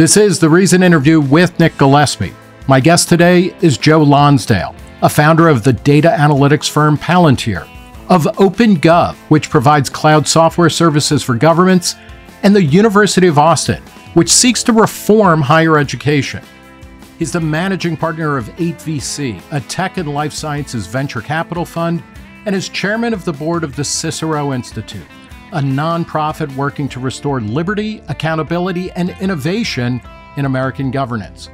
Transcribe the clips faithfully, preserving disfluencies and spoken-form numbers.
This is the Reason interview with Nick Gillespie. My guest today is Joe Lonsdale, a founder of the data analytics firm Palantir, of OpenGov, which provides cloud software services for governments, and the University of Austin, which seeks to reform higher education. He's the managing partner of eight V C, a tech and life sciences venture capital fund, and is chairman of the board of the Cicero Institute, a nonprofit working to restore liberty, accountability, and innovation in American governance.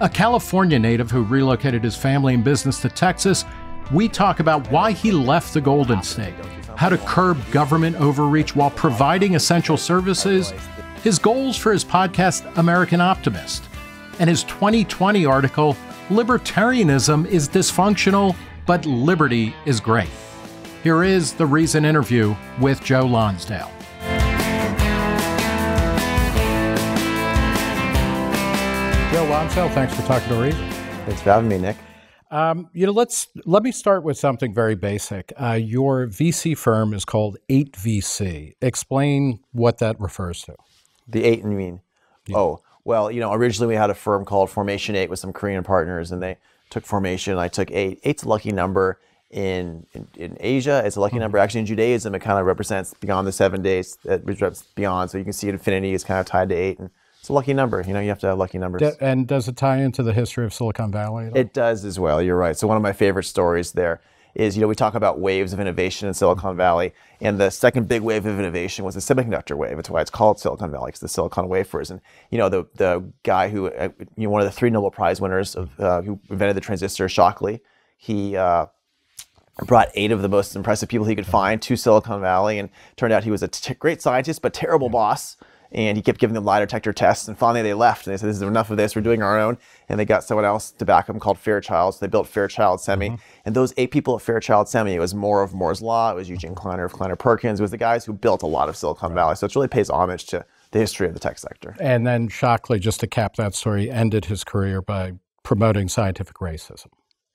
A California native who relocated his family and business to Texas, we talk about why he left the Golden State, how to curb government overreach while providing essential services, his goals for his podcast, American Optimist, and his twenty twenty article, Libertarianism is Dysfunctional, but Liberty is Great. Here is the Reason interview with Joe Lonsdale. Joe Lonsdale, thanks for talking to Reason. Thanks for having me, Nick. Um, you know, let's let me start with something very basic. Uh, your V C firm is called eight V C. Explain what that refers to. The eight and mean. Yeah. Oh, well, you know, originally we had a firm called Formation eight with some Korean partners, and they took Formation. And I took eight. Eight's a lucky number in in, in Asia. It's a lucky mm-hmm. number actually in Judaism. It kind of represents beyond the seven days. It represents beyond. So you can see infinity is kind of tied to eight. And it's a lucky number. You know, you have to have lucky numbers. D and does it tie into the history of Silicon Valley at all? It does as well. You're right. So one of my favorite stories there is, you know, we talk about waves of innovation in Silicon Valley. And the second big wave of innovation was the semiconductor wave. That's why it's called Silicon Valley, because the silicon wafers. And, you know, the, the guy who, you know, one of the three Nobel Prize winners of, uh, who invented the transistor, Shockley, he uh, brought eight of the most impressive people he could find to Silicon Valley. And it turned out he was a t great scientist, but terrible yeah. boss. And he kept giving them lie detector tests, and finally they left. And they said, this is enough of this, we're doing our own. And they got someone else to back them called Fairchild. So they built Fairchild Semi. Mm-hmm. And those eight people at Fairchild Semi, it was more of Moore's Law, it was Eugene Kleiner of Kleiner Perkins, it was the guys who built a lot of Silicon right. Valley. So it really pays homage to the history of the tech sector. And then Shockley, just to cap that story, ended his career by promoting scientific racism.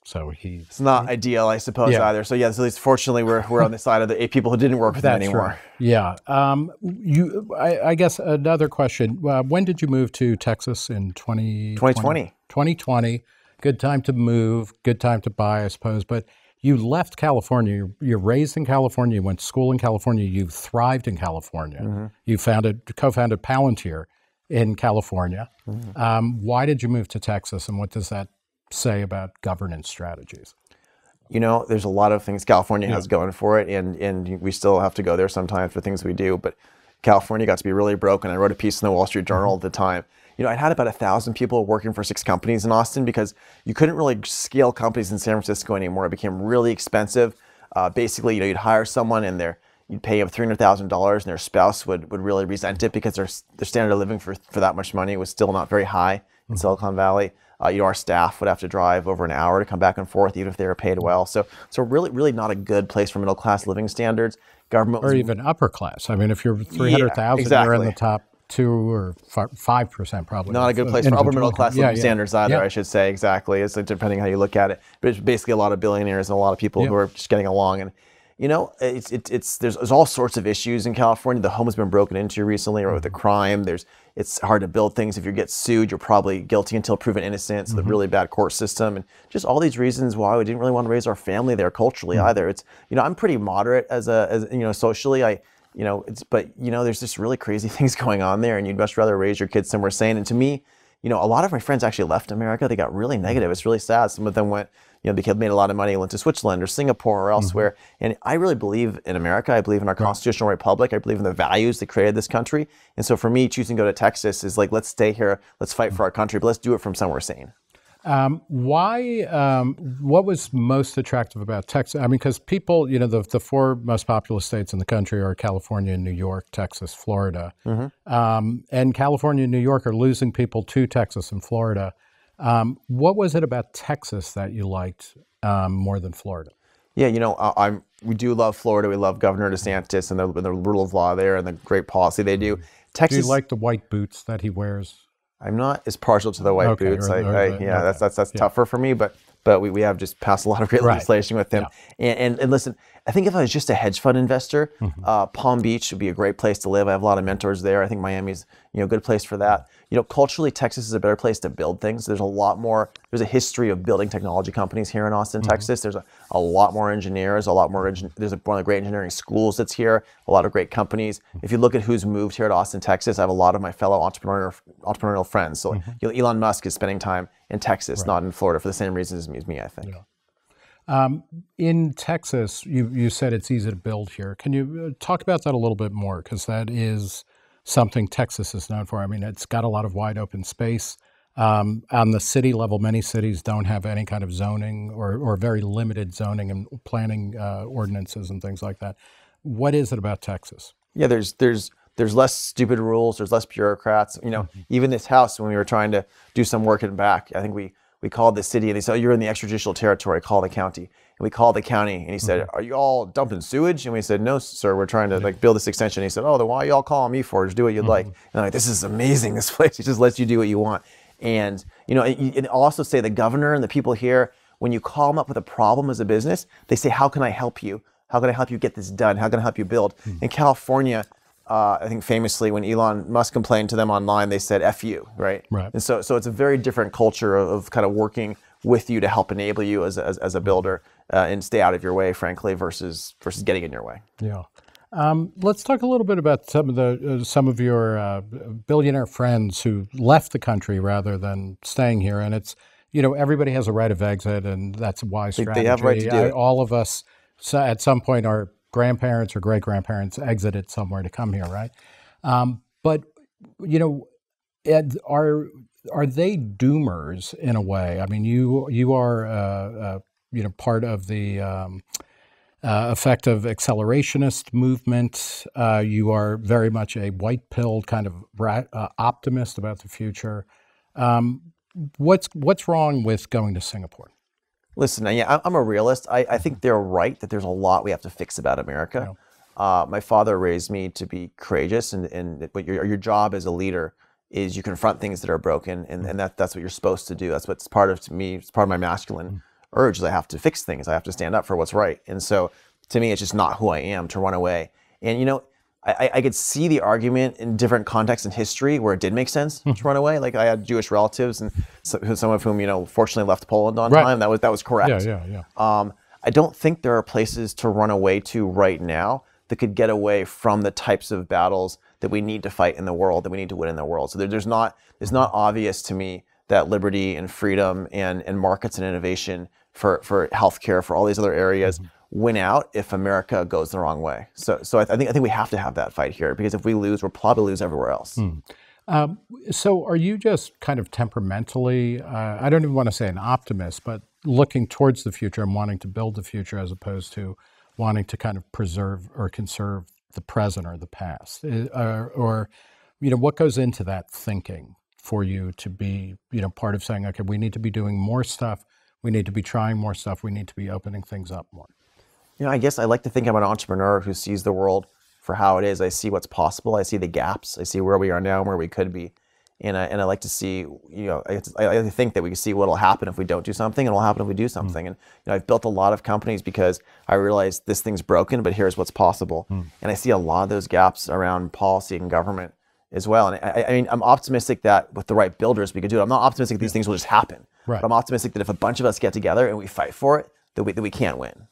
So he... It's not ideal, I suppose, yeah. either. So yeah, so at least fortunately we're, we're on the side of the eight people who didn't work with That's him anymore. Right. Yeah. Um, you, I, I guess another question. Uh, when did you move to Texas in twenty twenty? twenty twenty. twenty twenty. Good time to move, good time to buy, I suppose. But you left California. You're, you're raised in California. You went to school in California. You thrived in California. Mm-hmm. You founded, co-founded Palantir in California. Mm-hmm. um, why did you move to Texas, and what does that say about governance strategies? You know, there's a lot of things California has yeah. going for it, and and we still have to go there sometimes for things we do, but California got to be really broken. I wrote a piece in the Wall Street Journal mm-hmm. at the time. You know, I had about a thousand people working for six companies in Austin because you couldn't really scale companies in San Francisco anymore. It became really expensive. Uh, basically, you know, you'd hire someone and they're you'd pay them three hundred thousand dollars, and their spouse would, would really resent it because their, their standard of living for, for that much money was still not very high mm-hmm. in Silicon Valley. Uh, you know, our staff would have to drive over an hour to come back and forth, even if they were paid well. So, so really, really not a good place for middle class living standards. Government or was, even upper class. I mean, if you're three hundred thousand, yeah, exactly. you're in the top two or five percent, probably. Not a good place for upper middle class living yeah, yeah. standards either. Yeah. I should say exactly. It's like, depending how you look at it, but it's basically a lot of billionaires and a lot of people yeah. who are just getting along. And you know, it's it's, it's there's, there's all sorts of issues in California. The home has been broken into recently, or right, with a crime. There's it's hard to build things. If you get sued, you're probably guilty until proven innocent. So mm-hmm. the really bad court system, and just all these reasons why we didn't really want to raise our family there culturally mm-hmm. either. It's you know I'm pretty moderate as a as you know socially. I you know it's but you know there's just really crazy things going on there, and you'd much rather raise your kids somewhere sane. And to me, you know, a lot of my friends actually left America. They got really negative. It's really sad. Some of them went. You know, they made a lot of money, went to Switzerland or Singapore or elsewhere. Mm-hmm. And I really believe in America. I believe in our right. constitutional republic. I believe in the values that created this country. And so for me, choosing to go to Texas is like, let's stay here, let's fight mm-hmm. for our country, but let's do it from somewhere sane. Um, why, um, what was most attractive about Texas? I mean, because people, you know, the, the four most populous states in the country are California, New York, Texas, Florida. Mm-hmm. um, and California and New York are losing people to Texas and Florida. Um, what was it about Texas that you liked um, more than Florida? Yeah, you know, uh, I'm, we do love Florida. We love Governor DeSantis and the, the rule of law there and the great policy they do. Texas, do you like the white boots that he wears? I'm not as partial to the white okay, boots. Or, I, or I, the, yeah, okay. that's that's, that's yeah. tougher for me, but but we, we have just passed a lot of great legislation right. with him. Yeah. And, and, and listen, I think if I was just a hedge fund investor, mm-hmm. uh, Palm Beach would be a great place to live. I have a lot of mentors there. I think Miami's you know, good place for that. You know, culturally, Texas is a better place to build things. There's a lot more, there's a history of building technology companies here in Austin, mm-hmm. Texas. There's a, a lot more engineers, a lot more, there's a, one of the great engineering schools that's here, a lot of great companies. If you look at who's moved here to Austin, Texas, I have a lot of my fellow entrepreneur, entrepreneurial friends. So mm-hmm. you know, Elon Musk is spending time in Texas, right. not in Florida, for the same reasons as me, I think. Yeah. Um, in Texas, you, you said it's easy to build here. Can you talk about that a little bit more? Because that is something Texas is known for. I mean, it's got a lot of wide open space. Um, on the city level, many cities don't have any kind of zoning or, or very limited zoning and planning uh, ordinances and things like that. What is it about Texas? Yeah, there's there's there's less stupid rules. There's less bureaucrats. You know, mm-hmm. even this house, when we were trying to do some work in back, I think we We called the city and they said, oh, you're in the extrajudicial territory, call the county. And we called the county and he said, mm-hmm. are you all dumping sewage? And we said, no, sir, we're trying to like build this extension. And he said, oh, then why are you all calling me for it? Just do what you'd mm-hmm. like. And I'm like, this is amazing, this place. It just lets you do what you want. And, you know, and also say the governor and the people here, when you call them up with a problem as a business, they say, how can I help you? How can I help you get this done? How can I help you build? Mm-hmm. In California, Uh, I think famously when Elon Musk complained to them online, they said, F you, right? Right. And so, so it's a very different culture of, of kind of working with you to help enable you as, as, as a builder uh, and stay out of your way, frankly, versus versus getting in your way. Yeah. Um, let's talk a little bit about some of the uh, some of your uh, billionaire friends who left the country rather than staying here. And it's, you know, everybody has a right of exit and that's a wise strategy. They have a right to do it. I, all of us so at some point are grandparents or great-grandparents exited somewhere to come here, right? Um, but, you know, Ed, are are they doomers in a way? I mean, you you are, uh, uh, you know, part of the um, uh, effective accelerationist movement. Uh, you are very much a white-pilled kind of rat, uh, optimist about the future. Um, what's, what's wrong with going to Singapore? Listen, yeah, I'm a realist. I, I think they're right that there's a lot we have to fix about America. Yeah. Uh, my father raised me to be courageous, and, and but your, your job as a leader is you confront things that are broken, and, and that, that's what you're supposed to do. That's what's part of, to me, it's part of my masculine mm. urge, is I have to fix things. I have to stand up for what's right. And so to me, it's just not who I am to run away. And you know, I, I could see the argument in different contexts in history where it did make sense to run away. Like I had Jewish relatives, and so, some of whom, you know, fortunately left Poland on right. time. That was that was correct. Yeah, yeah, yeah. Um, I don't think there are places to run away to right now that could get away from the types of battles that we need to fight in the world, that we need to win in the world. So there, there's not it's not obvious to me that liberty and freedom and and markets and innovation for for healthcare, for all these other areas. Mm-hmm. win out if America goes the wrong way. So, so I, th I think I think we have to have that fight here, because if we lose, we'll probably lose everywhere else. Mm. Um, so, are you just kind of temperamentally? Uh, I don't even want to say an optimist, but looking towards the future and wanting to build the future, as opposed to wanting to kind of preserve or conserve the present or the past, or, or you know, what goes into that thinking for you to be, you know, part of saying, okay, we need to be doing more stuff, we need to be trying more stuff, we need to be opening things up more. You know, I guess I like to think I'm an entrepreneur who sees the world for how it is. I see what's possible. I see the gaps. I see where we are now and where we could be. And I, and I like to see, you know, I, I think that we can see what will happen if we don't do something, and what will happen if we do something. Mm. And you know, I've built a lot of companies because I realized this thing's broken, but here's what's possible. Mm. And I see a lot of those gaps around policy and government as well. And I, I mean, I'm optimistic that with the right builders, we could do it. I'm not optimistic that these things will just happen. Right. But I'm optimistic that if a bunch of us get together and we fight for it, that we, that we can win.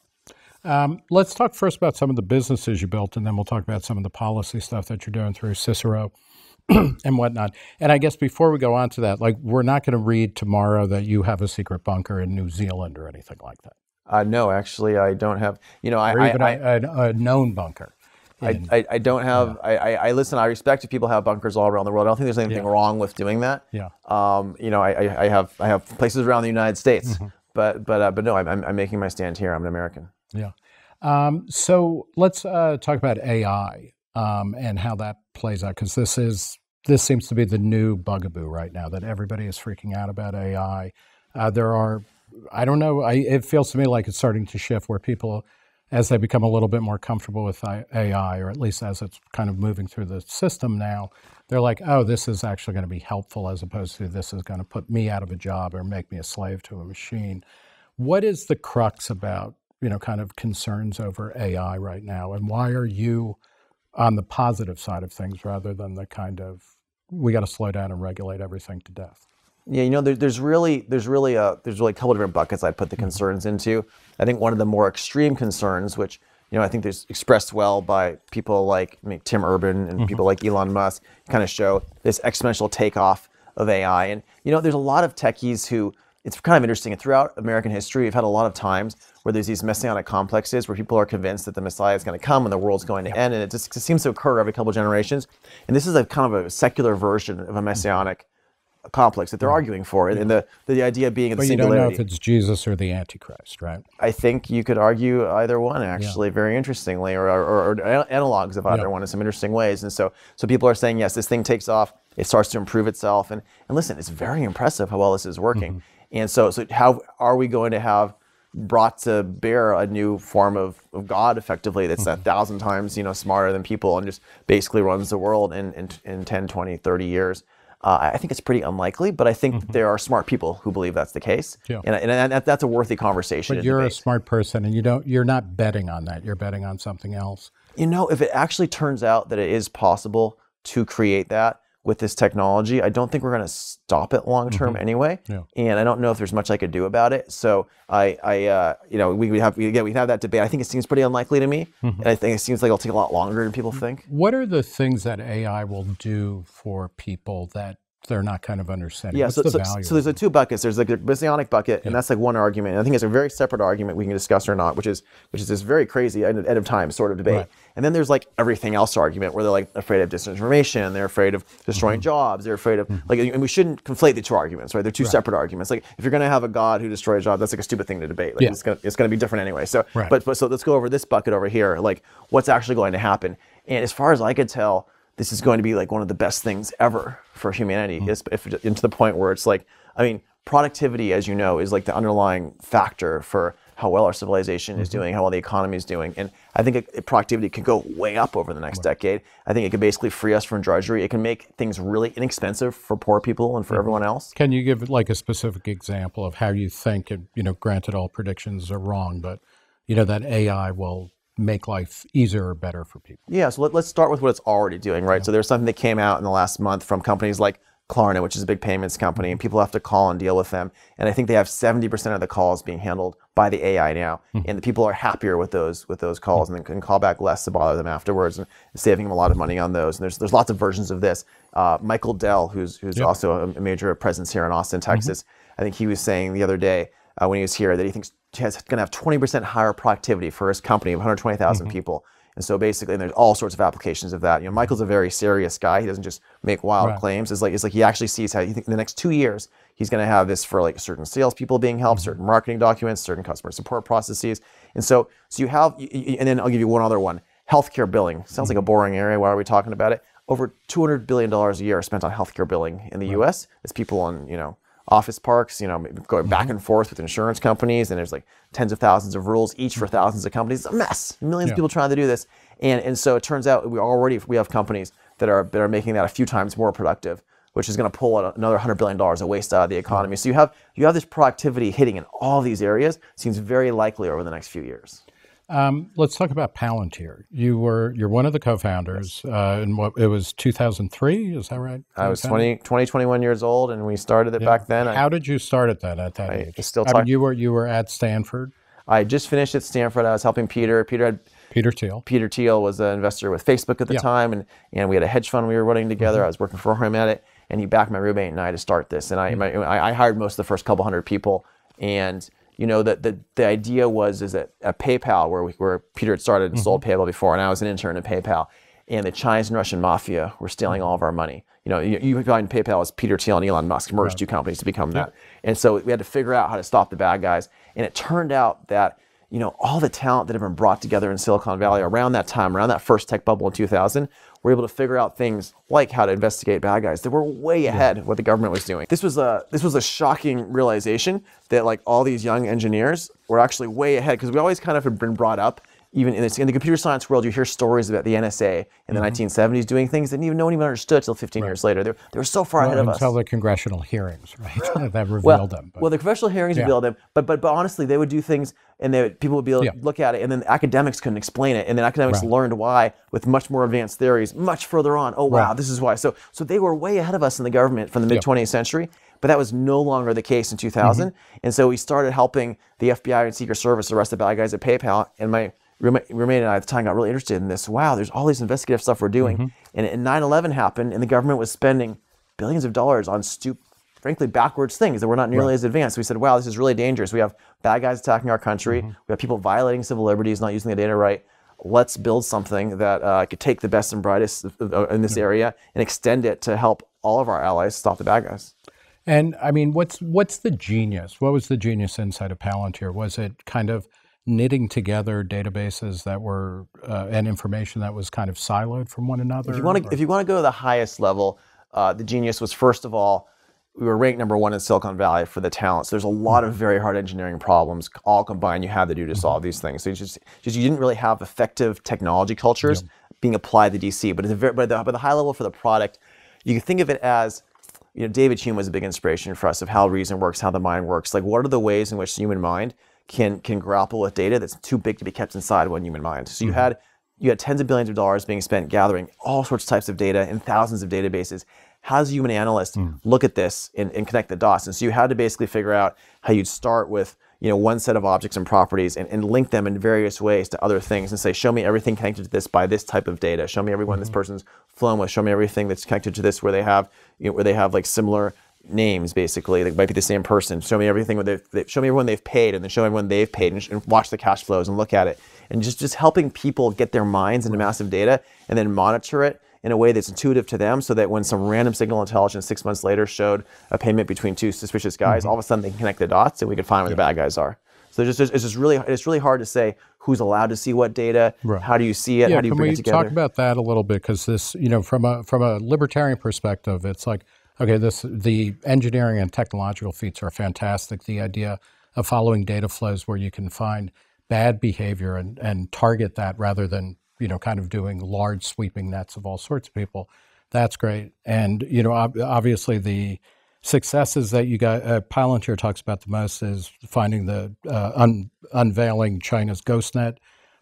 Um, let's talk first about some of the businesses you built, and then we'll talk about some of the policy stuff that you're doing through Cicero and whatnot. And I guess before we go on to that, like, we're not going to read tomorrow that you have a secret bunker in New Zealand or anything like that. Uh, no, actually, I don't have, you know, I, or even I, I, a, a known bunker. In, I, I, I don't have, yeah. I, I, I listen, I respect if people have bunkers all around the world. I don't think there's anything yeah. wrong with doing that. Yeah. Um, you know, I, I, I, have, I have places around the United States, mm-hmm. but, but, uh, but no, I'm, I'm making my stand here. I'm an American. Yeah. Um, so let's uh, talk about A I um, and how that plays out, because this is this seems to be the new bugaboo right now, that everybody is freaking out about A I. Uh, there are, I don't know, I, it feels to me like it's starting to shift where people, as they become a little bit more comfortable with A I, or at least as it's kind of moving through the system now, they're like, oh, this is actually going to be helpful, as opposed to this is going to put me out of a job or make me a slave to a machine. What is the crux about, you know, kind of concerns over A I right now, and why are you on the positive side of things rather than the kind of we got to slow down and regulate everything to death. Yeah, you know, there, there's really, there's really a, there's really a couple different buckets I put the concerns into. I think one of the more extreme concerns, which, you know, I think there's expressed well by people like I mean, Tim Urban and mm-hmm. people like Elon Musk, kind of show this exponential takeoff of A I. And, you know, there's a lot of techies who, it's kind of interesting, throughout American history, we've had a lot of times where there's these messianic complexes where people are convinced that the Messiah is going to come and the world's going to yep. end, and it just it seems to occur every couple of generations. And this is a kind of a secular version of a messianic mm-hmm. complex that they're arguing for, and the the idea being the singularity. But you don't know if it's Jesus or the Antichrist, right? I think you could argue either one, actually, yeah. very interestingly, or, or, or analogs of either yeah. one in some interesting ways. And so, so people are saying, yes, this thing takes off, it starts to improve itself, and and listen, it's very impressive how well this is working. Mm-hmm. And so, so how are we going to have brought to bear a new form of, of God, effectively, that's mm-hmm. a thousand times you know smarter than people and just basically runs the world in in, in ten, twenty, thirty years? Uh, I think it's pretty unlikely, but I think mm-hmm. there are smart people who believe that's the case, yeah. and, and that, that's a worthy conversation. But you're a smart person, and you don't, you're not betting on that. You're betting on something else. You know, if it actually turns out that it is possible to create that with this technology, I don't think we're going to stop it long term mm-hmm. anyway, yeah. and I don't know if there's much I could do about it. So I, I uh, you know, we would have we, again we have that debate. I think it seems pretty unlikely to me, mm-hmm. and I think it seems like it'll take a lot longer than people think. What are the things that A I will do for people that they're not kind of understanding? Yeah, What's so, the so, value so there's the two buckets. There's like the messianic bucket, yeah. and that's like one argument. And I think it's a very separate argument we can discuss or not, which is which is this very crazy end of time sort of debate. Right. And then there's like everything else argument where they're like afraid of disinformation, they're afraid of destroying mm-hmm. jobs, they're afraid of mm-hmm. like, and we shouldn't conflate the two arguments, right? They're two right. separate arguments. Like if you're going to have a God who destroys jobs, that's like a stupid thing to debate. Like yeah. it's going to it's going to be different anyway. So, right. but, but so let's go over this bucket over here, like what's actually going to happen. And as far as I could tell, this is going to be like one of the best things ever for humanity, mm-hmm. is if, and to the point where it's like, I mean, productivity, as you know, is like the underlying factor for how well our civilization mm-hmm. is doing, how well the economy is doing. And I think it, it, productivity could go way up over the next right. decade. I think it could basically free us from drudgery. It can make things really inexpensive for poor people and for mm-hmm. everyone else. Can you give like a specific example of how you think, and, you know, granted all predictions are wrong, but you know, that A I will make life easier or better for people? Yeah, so let, let's start with what it's already doing, right? Yeah. So there's something that came out in the last month from companies like Klarna, which is a big payments company, and people have to call and deal with them. And I think they have seventy percent of the calls being handled by the A I now, mm-hmm. and the people are happier with those with those calls, mm-hmm. and can call back less to bother them afterwards, and saving them a lot of money on those. And there's there's lots of versions of this. Uh, Michael Dell, who's who's yeah. also a, a major presence here in Austin, Texas, mm-hmm. I think he was saying the other day uh, when he was here that he thinks has going to have twenty percent higher productivity for his company of one hundred twenty thousand mm-hmm. people. And so basically, and there's all sorts of applications of that. You know, Michael's a very serious guy. He doesn't just make wild right. claims. It's like, it's like he actually sees how you think in the next two years, he's going to have this for like certain salespeople being helped, mm-hmm. certain marketing documents, certain customer support processes. And so, so you have, and then I'll give you one other one, healthcare billing. Sounds mm-hmm. like a boring area. Why are we talking about it? Over two hundred billion dollars a year are spent on healthcare billing in the right. U S. It's people on, you know, office parks, you know, going back and forth with insurance companies, and there's like tens of thousands of rules each for thousands of companies. It's a mess. Millions yeah. of people trying to do this, and and so it turns out we already we have companies that are that are making that a few times more productive, which is going to pull out another hundred billion dollars of waste out of the economy. So you have you have this productivity hitting in all these areas. Seems very likely over the next few years. Um, let's talk about Palantir. You were you're one of the co-founders, yes. uh, in what it was two thousand three. Is that right? I was twenty, twenty, twenty-one years old, and we started it yeah. back then. How I, did you start at that? At that I age, still I mean, you were you were at Stanford. I just finished at Stanford. I was helping Peter. Peter had Peter Thiel. Peter Thiel was an investor with Facebook at the yeah. time, and and we had a hedge fund we were running together. Mm-hmm. I was working for him at it, and he backed my roommate and I to start this. And I mm-hmm. my, I hired most of the first couple hundred people, and you know, the, the, the idea was is that at PayPal, where, we, where Peter had started and mm-hmm. sold PayPal before, and I was an intern at PayPal, and the Chinese and Russian mafia were stealing all of our money. You know, you, you find PayPal as Peter Thiel and Elon Musk merged right. two companies to become that. Yep. And so we had to figure out how to stop the bad guys. And it turned out that, you know, all the talent that had been brought together in Silicon Valley around that time, around that first tech bubble in two thousand, were able to figure out things like how to investigate bad guys that were way ahead yeah. of what the government was doing. This was a this was a shocking realization that like all these young engineers were actually way ahead, because we always kind of had been brought up even in, this, in the computer science world, you hear stories about the N S A in the mm-hmm. nineteen seventies doing things that even no one even understood until fifteen right. years later. They were, they were so far well, ahead of us. Until the congressional hearings, right? That revealed well, them. But. Well, the congressional hearings yeah. revealed them, but, but but honestly, they would do things and they would, people would be able yeah. to look at it, and then academics couldn't explain it, and then academics right. learned why with much more advanced theories, much further on. Oh, wow, right. this is why. So, so they were way ahead of us in the government from the mid-twentieth yep. century. But that was no longer the case in two thousand. Mm-hmm. And so we started helping the F B I and Secret Service arrest the bad guys at PayPal. And my roommate and I at the time got really interested in this. Wow, there's all these investigative stuff we're doing. Mm-hmm. And, and nine eleven happened, and the government was spending billions of dollars on stupid, frankly, backwards things that were not nearly right. as advanced. We said, wow, this is really dangerous. We have bad guys attacking our country. Mm-hmm. We have people violating civil liberties, not using the data right. Let's build something that uh, could take the best and brightest in this yeah. area and extend it to help all of our allies stop the bad guys. And I mean, what's what's the genius? What was the genius inside of Palantir? Was it kind of knitting together databases that were uh, and information that was kind of siloed from one another? If you want to, if you want to go to the highest level, uh, the genius was, first of all, we were ranked number one in Silicon Valley for the talent. So there's a lot of very hard engineering problems all combined you had to do to solve these things. So you just, just you didn't really have effective technology cultures yeah. being applied to D C. But at the very, but the, but the high level for the product, you can think of it as, you know, David Hume was a big inspiration for us of how reason works, how the mind works. Like, what are the ways in which the human mind can can grapple with data that's too big to be kept inside one human mind? So you mm-hmm. had you had tens of billions of dollars being spent gathering all sorts of types of data in thousands of databases. How does a human analyst mm. look at this and, and connect the dots? And so you had to basically figure out how you'd start with, you know, one set of objects and properties and, and link them in various ways to other things and say, show me everything connected to this by this type of data. Show me everyone mm-hmm. this person's flown with. Show me everything that's connected to this where they have, you know, where they have like similar names, basically. They might be the same person. Show me everything where they've, they, show me everyone they've paid, and then show everyone they've paid, and, and watch the cash flows and look at it. And just, just helping people get their minds into massive data and then monitor it in a way that's intuitive to them, so that when some random signal intelligence six months later showed a payment between two suspicious guys, mm-hmm. all of a sudden they can connect the dots and we can find where yeah. the bad guys are. So just, it's just really it's really hard to say who's allowed to see what data, right. how do you see it, yeah, how do you bring it together? Can we talk about that a little bit? Because this, you know, from a from a libertarian perspective, it's like, okay, this the engineering and technological feats are fantastic. The idea of following data flows where you can find bad behavior and, and target that rather than, you know, kind of doing large sweeping nets of all sorts of people. That's great. And, you know, ob obviously the successes that you got, uh, Palantir talks about the most is finding the, uh, un unveiling China's GhostNet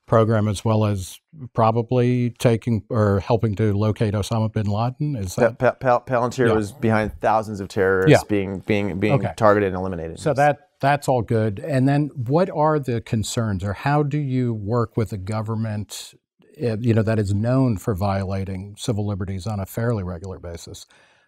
program, as well as probably taking or helping to locate Osama bin Laden. Is that? Pa pa Palantir yeah. was behind thousands of terrorists yeah. being, being, being okay. targeted and eliminated. So that, that's all good. And then what are the concerns, or how do you work with the government, you know, that is known for violating civil liberties on a fairly regular basis?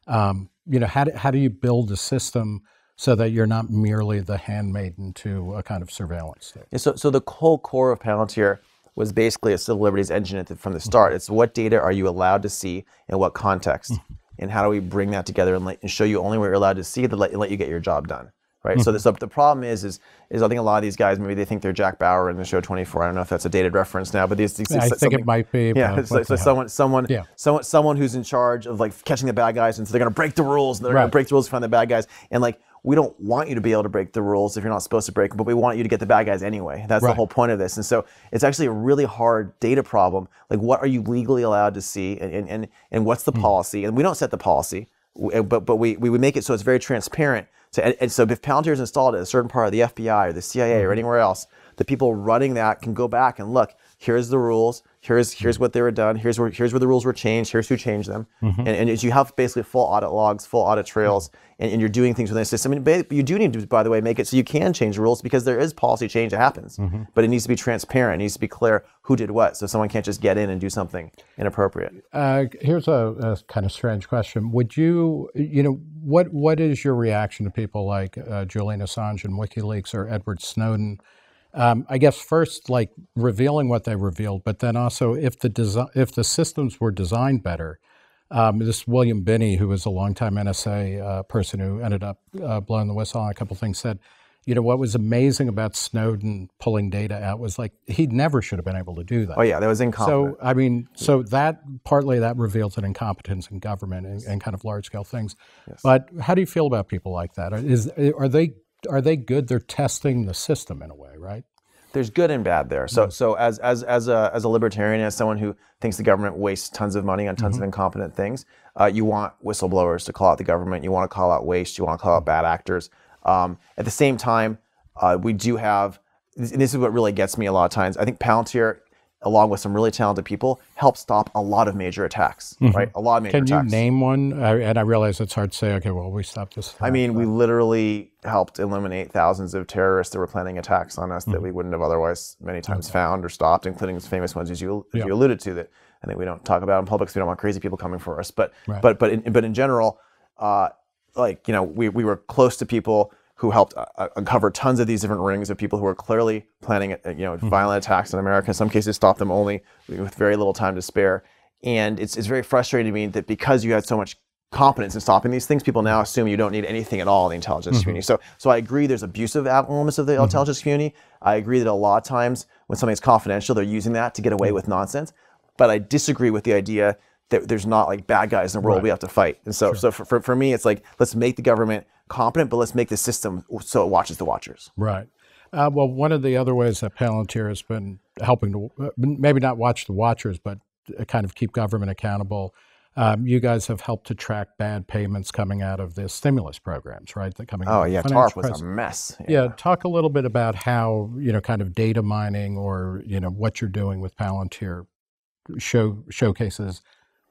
Um, you know, how do, how do you build a system so that you're not merely the handmaiden to a kind of surveillance state? Yeah, so, so the whole core of Palantir was basically a civil liberties engine from the start. It's what data are you allowed to see in what context, and how do we bring that together and, let, and show you only what you're allowed to see to let, and let you get your job done. Right. Mm-hmm. So this, the problem is, is, is I think a lot of these guys, maybe they think they're Jack Bauer in the show twenty-four. I don't know if that's a dated reference now, but these, these, yeah, I think it might be. Yeah. It's like, so someone, someone, yeah. someone, someone who's in charge of like catching the bad guys, and so they're going to break the rules, and they're right. going to break the rules to find the bad guys, and like, we don't want you to be able to break the rules if you're not supposed to break them, but we want you to get the bad guys anyway. That's right. the whole point of this. And so it's actually a really hard data problem. Like, what are you legally allowed to see, and and and, and what's the mm-hmm. policy? And we don't set the policy, but but we we would make it so it's very transparent. So, and, and so if Palantir is installed at a certain part of the F B I or the C I A or anywhere else, the people running that can go back and look, here's the rules, here's here's what they were done, here's where, here's where the rules were changed, here's who changed them. Mm-hmm. And, and you have basically full audit logs, full audit trails, and, and you're doing things within the system. And you do need to, by the way, make it so you can change rules, because there is policy change that happens. Mm-hmm. But it needs to be transparent, it needs to be clear who did what, so someone can't just get in and do something inappropriate. Uh, here's a, a kind of strange question. Would you, you know, what what is your reaction to people like uh, Julian Assange and WikiLeaks or Edward Snowden? Um, I guess first, like, revealing what they revealed, but then also if the if the systems were designed better. Um, this William Binney, who was a longtime N S A uh, person who ended up uh, blowing the whistle on a couple of things, said, you know, what was amazing about Snowden pulling data out was, like, he never should have been able to do that. Oh yeah, that was incompetent. So I mean, so that partly that reveals an incompetence in government and, and kind of large scale things. Yes. But how do you feel about people like that? Is are they? Are they good? They're testing the system in a way, right? there's good and bad there. So, mm-hmm. so as as as a as a libertarian, as someone who thinks the government wastes tons of money on tons mm-hmm. of incompetent things, uh, you want whistleblowers to call out the government. You want to call out waste. You want to call out bad actors. Um, at the same time, uh, we do have, and this is what really gets me a lot of times. I think Palantir, along with some really talented people, help stop a lot of major attacks, mm-hmm. right? A lot of major attacks. Can you name one? I, and I realize it's hard to say, okay, well, we stopped this. I mean, we literally helped eliminate thousands of terrorists that were planning attacks on us mm-hmm. that we wouldn't have otherwise many times okay. found or stopped, including the famous ones, as you, as yep. you alluded to, that I think we don't talk about in public because we don't want crazy people coming for us. But right. but but in, but in general, uh, like, you know, we, we were close to people who helped uh, uncover tons of these different rings of people who were clearly planning, uh, you know, mm-hmm. violent attacks on America. In some cases, stopped them only with very little time to spare. And it's it's very frustrating to me that because you had so much competence in stopping these things, people now assume you don't need anything at all in the intelligence mm-hmm. community. So so I agree there's abusive elements of the mm-hmm. intelligence community. I agree that a lot of times when something's confidential, they're using that to get away with nonsense. But I disagree with the idea that there's not like bad guys in the world right. we have to fight. And so sure. so for, for, for me, it's like, let's make the government competent, but let's make the system so it watches the watchers. Right. Uh, well, one of the other ways that Palantir has been helping to, maybe not watch the watchers, but kind of keep government accountable, um, you guys have helped to track bad payments coming out of the stimulus programs, right? That coming. Oh, yeah, TARP was a mess. Yeah. yeah, talk a little bit about how, you know, kind of data mining or, you know, what you're doing with Palantir show, showcases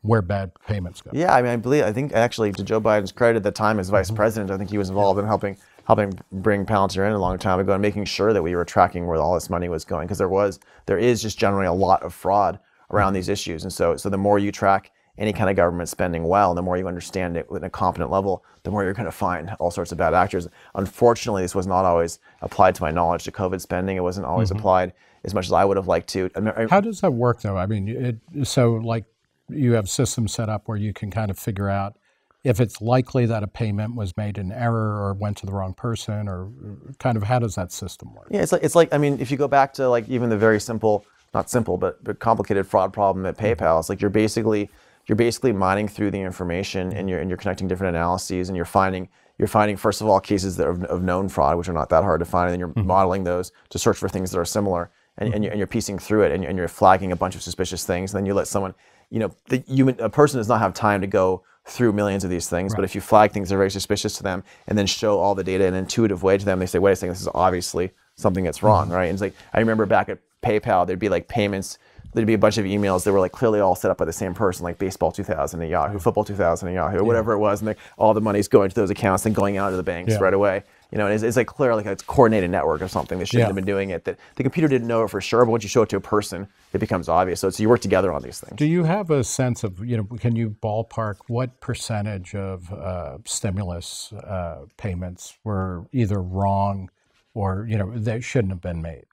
where bad payments go. Yeah, I mean, I believe, I think actually to Joe Biden's credit at the time as vice mm-hmm. president, I think he was involved yeah. in helping helping bring Palantir in a long time ago and making sure that we were tracking where all this money was going, because there was, there is just generally a lot of fraud around mm-hmm. these issues. And so, so the more you track any kind of government spending well, and the more you understand it at a competent level, the more you're going to find all sorts of bad actors. Unfortunately, this was not always applied to my knowledge to COVID spending. It wasn't always mm-hmm. applied as much as I would have liked to. I, I, How does that work though? I mean, it, so like, you have systems set up where you can kind of figure out if it's likely that a payment was made in error or went to the wrong person, or kind of how does that system work? Yeah, it's like, it's like I mean, if you go back to like even the very simple, not simple, but, but complicated fraud problem at PayPal, it's like you're basically you're basically mining through the information and you're and you're connecting different analyses and you're finding you're finding first of all cases that are of, of known fraud, which are not that hard to find, and then you're mm-hmm. modeling those to search for things that are similar, and mm-hmm. and, you're, and you're piecing through it, and you're, and you're flagging a bunch of suspicious things, and then you let someone. You know, the human, a person does not have time to go through millions of these things, right. but if you flag things that are very suspicious to them and then show all the data in an intuitive way to them, they say, wait a second, this is obviously something that's wrong, right? And it's like, I remember back at PayPal, there'd be like payments, there'd be a bunch of emails that were like clearly all set up by the same person, like baseball two thousand at Yahoo, football two thousand at Yahoo, yeah. whatever it was, and like all the money's going to those accounts and going out to the banks yeah. right away. You know, and it's, it's like clear, like it's coordinated network or something. They shouldn't yeah. have been doing it. That the computer didn't know it for sure, but once you show it to a person, it becomes obvious. So it's, you work together on these things. Do you have a sense of, you know, can you ballpark what percentage of uh, stimulus uh, payments were either wrong or, you know, they shouldn't have been made?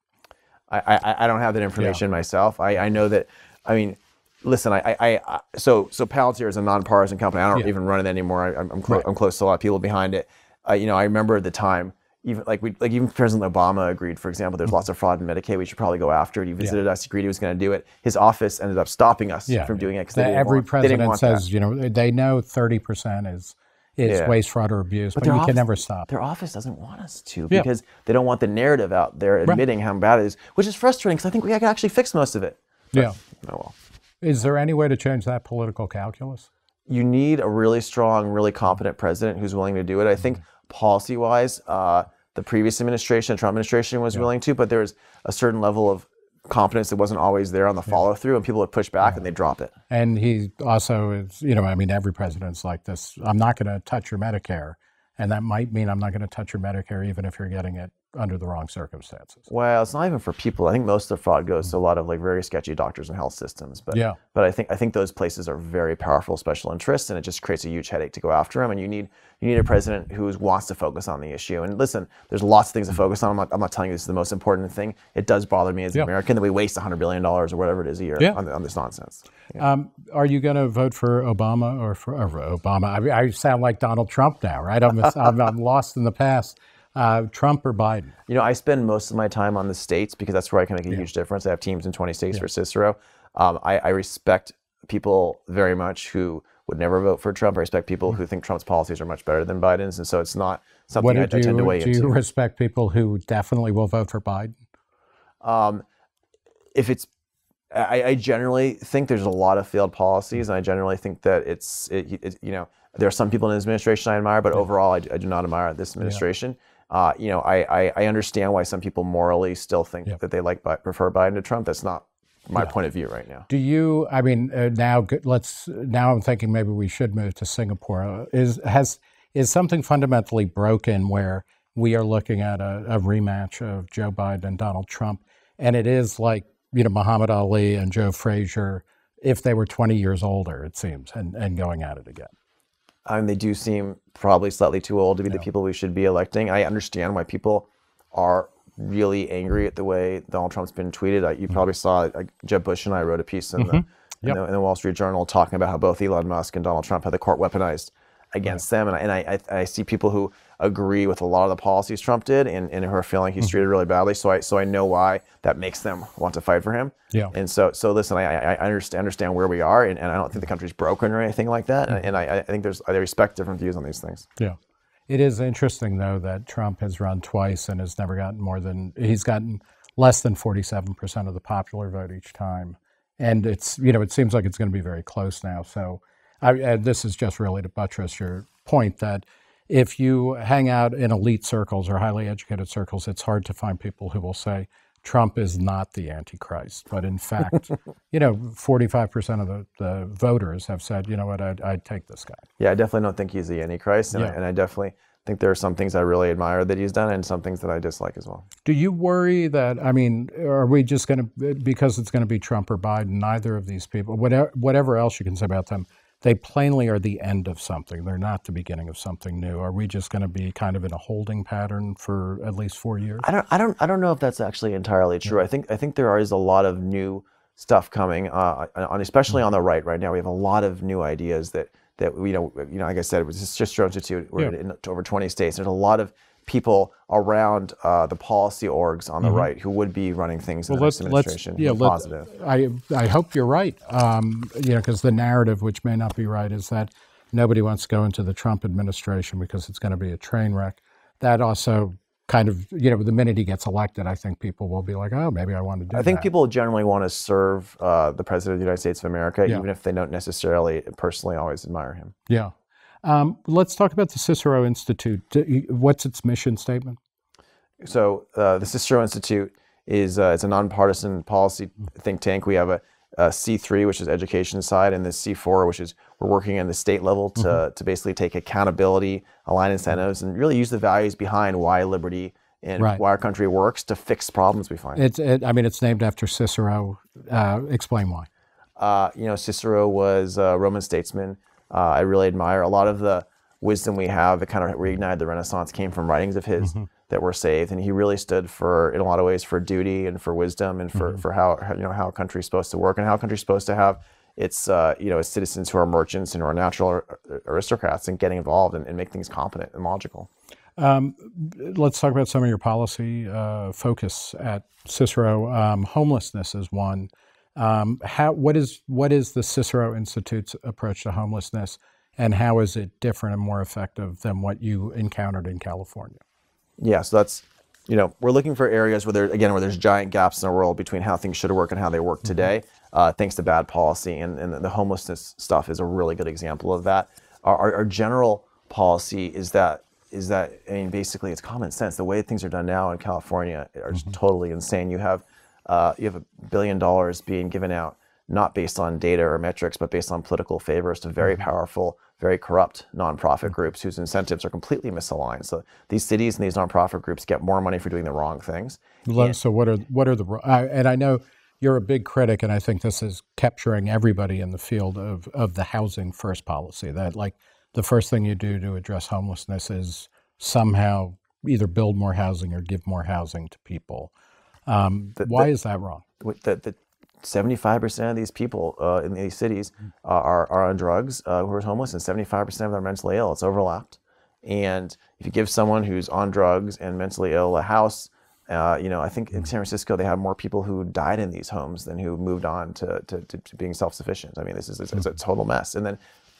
I, I, I don't have that information yeah. myself. I, I know that, I mean, listen, I, I, I so so Palantir is a nonpartisan company. I don't yeah. even run it anymore. I, I'm, cl- right. I'm close to a lot of people behind it. Uh, you know, I remember at the time, even like we, like even President Obama agreed, for example, there's lots of fraud in Medicaid. We should probably go after it. He visited yeah. us, agreed he was going to do it. His office ended up stopping us yeah. from doing it because they didn't want that. Every president says, you know, they know thirty percent is is yeah. waste, fraud, or abuse, but, but you office, can never stop. Their office doesn't want us to because yeah. they don't want the narrative out there admitting right. how bad it is, which is frustrating because I think we can actually fix most of it. But, yeah. Oh well. Is there any way to change that political calculus? You need a really strong, really competent president who's willing to do it. I think policy-wise, uh, the previous administration, the Trump administration was yeah. willing to, but there was a certain level of competence that wasn't always there on the follow-through, and people would push back yeah. and they'd drop it. And he also is, you know, I mean, every president's like this, I'm not going to touch your Medicare, and that might mean I'm not going to touch your Medicare even if you're getting it under the wrong circumstances. Well, it's not even for people. I think most of the fraud goes mm-hmm. to a lot of like very sketchy doctors and health systems. But yeah. but I think I think those places are very powerful special interests, and it just creates a huge headache to go after them. And you need you need a president who wants to focus on the issue. And listen, there's lots of things to focus on. I'm not, I'm not telling you this is the most important thing. It does bother me as an yeah. American that we waste one hundred billion dollars or whatever it is a year yeah. on, the, on this nonsense. Yeah. Um, are you going to vote for Obama or for, or for Obama? I, I sound like Donald Trump now, right? I'm, I'm, I'm lost in the past. Uh, Trump or Biden? You know, I spend most of my time on the states because that's where I can make a yeah. huge difference. I have teams in twenty states yeah. for Cicero. Um, I, I respect people very much who would never vote for Trump. I respect people mm-hmm. who think Trump's policies are much better than Biden's, and so it's not something I, I tend you, to weigh do into. Do you respect people who definitely will vote for Biden? Um, if it's, I, I generally think there's a lot of failed policies, and I generally think that it's, it, it, you know, there are some people in the administration I admire, but overall I, I do not admire this administration. Yeah. Uh, you know, I, I I understand why some people morally still think yep. that they like prefer Biden to Trump. That's not my yeah. point of view right now. Do you? I mean, uh, now let's. Now I'm thinking maybe we should move to Singapore. Is has is something fundamentally broken where we are looking at a, a rematch of Joe Biden and Donald Trump, and it is like you know Muhammad Ali and Joe Frazier if they were twenty years older, it seems, and and going at it again. I mean, they do seem probably slightly too old to be yeah. the people we should be electing. I understand why people are really angry at the way Donald Trump's been tweeted. I, you mm-hmm. probably saw I, Jeb Bush and I wrote a piece in, mm-hmm. the, yep. in, the, in the Wall Street Journal talking about how both Elon Musk and Donald Trump had the court weaponized against right. them. And, I, and I, I see people who agree with a lot of the policies Trump did and, and who are feeling he's mm-hmm. treated really badly. So I so I know why that makes them want to fight for him. Yeah. And so so listen, I I, I understand understand where we are, and, and I don't think the country's broken or anything like that. Mm-hmm. And, and I, I think there's I respect different views on these things. Yeah. It is interesting though that Trump has run twice and has never gotten more than he's gotten less than forty-seven percent of the popular vote each time. And it's you know it seems like it's going to be very close now. So I, and this is just really to buttress your point that if you hang out in elite circles or highly educated circles, it's hard to find people who will say Trump is not the Antichrist. But in fact, you know, forty-five percent of the, the voters have said, you know what, I'd, I'd take this guy. Yeah, I definitely don't think he's the Antichrist. And, yeah. I, and I definitely think there are some things I really admire that he's done and some things that I dislike as well. Do you worry that, I mean, are we just going to, because it's going to be Trump or Biden, neither of these people, whatever, whatever else you can say about them, they plainly are the end of something. They're not the beginning of something new. Are we just going to be kind of in a holding pattern for at least four years? I don't. I don't. I don't know if that's actually entirely true. Yeah. I think. I think there is a lot of new stuff coming, uh, on, especially on the right right now. We have a lot of new ideas that that you know. You know, like I said, it was just Cicero Institute. We're yeah. in over twenty states. There's a lot of people around uh, the policy orgs on the mm-hmm. right who would be running things in well, this administration. Yeah, positive. I, I hope you're right, um, you know, because the narrative, which may not be right, is that nobody wants to go into the Trump administration because it's going to be a train wreck. That also kind of, you know, the minute he gets elected, I think people will be like, oh, maybe I want to do that. I think that. People generally want to serve uh, the President of the United States of America, yeah. even if they don't necessarily personally always admire him. Yeah. Um, let's talk about the Cicero Institute. What's its mission statement? So uh, the Cicero Institute is uh, it's a nonpartisan policy think tank. We have a, a C three, which is education side, and the C four, which is we're working on the state level to, mm-hmm. to basically take accountability, align incentives, and really use the values behind why liberty and right. why our country works to fix problems we find. It's, it, I mean, it's named after Cicero. Uh, explain why. Uh, you know, Cicero was a Roman statesman. Uh, I really admire a lot of the wisdom we have that kind of reignited the Renaissance came from writings of his mm-hmm. that were saved, and he really stood for, in a lot of ways, for duty and for wisdom and for, mm-hmm. for how, you know, how a country's supposed to work and how a country's supposed to have its uh, you know its citizens who are merchants and who are natural aristocrats and getting involved and, and make things competent and logical. Um, let's talk about some of your policy uh, focus at Cicero. Um, homelessness is one. Um, how, what is what is the Cicero Institute's approach to homelessness, and how is it different and more effective than what you encountered in California? Yeah, so that's, you know, we're looking for areas where there, again, where there's giant gaps in the world between how things should work and how they work mm-hmm. today, uh, thanks to bad policy, and, and the homelessness stuff is a really good example of that. Our, our general policy is that, is that, I mean, basically it's common sense. The way things are done now in California are mm-hmm. totally insane. You have Uh, you have a billion dollars being given out, not based on data or metrics, but based on political favors to very powerful, very corrupt nonprofit groups whose incentives are completely misaligned. So these cities and these nonprofit groups get more money for doing the wrong things. And so what are what are the I, and I know you're a big critic, and I think this is capturing everybody in the field of of the housing first policy. That like the first thing you do to address homelessness is somehow either build more housing or give more housing to people. Um, the, why the, is that wrong? That seventy-five percent of these people uh, in these cities uh, are, are on drugs, uh, who are homeless, and seventy-five percent of them are mentally ill. It's overlapped. And if you give someone who's on drugs and mentally ill a house, uh, you know, I think in San Francisco they have more people who died in these homes than who moved on to, to, to, to being self-sufficient. I mean, this is it's, it's a total mess. And then,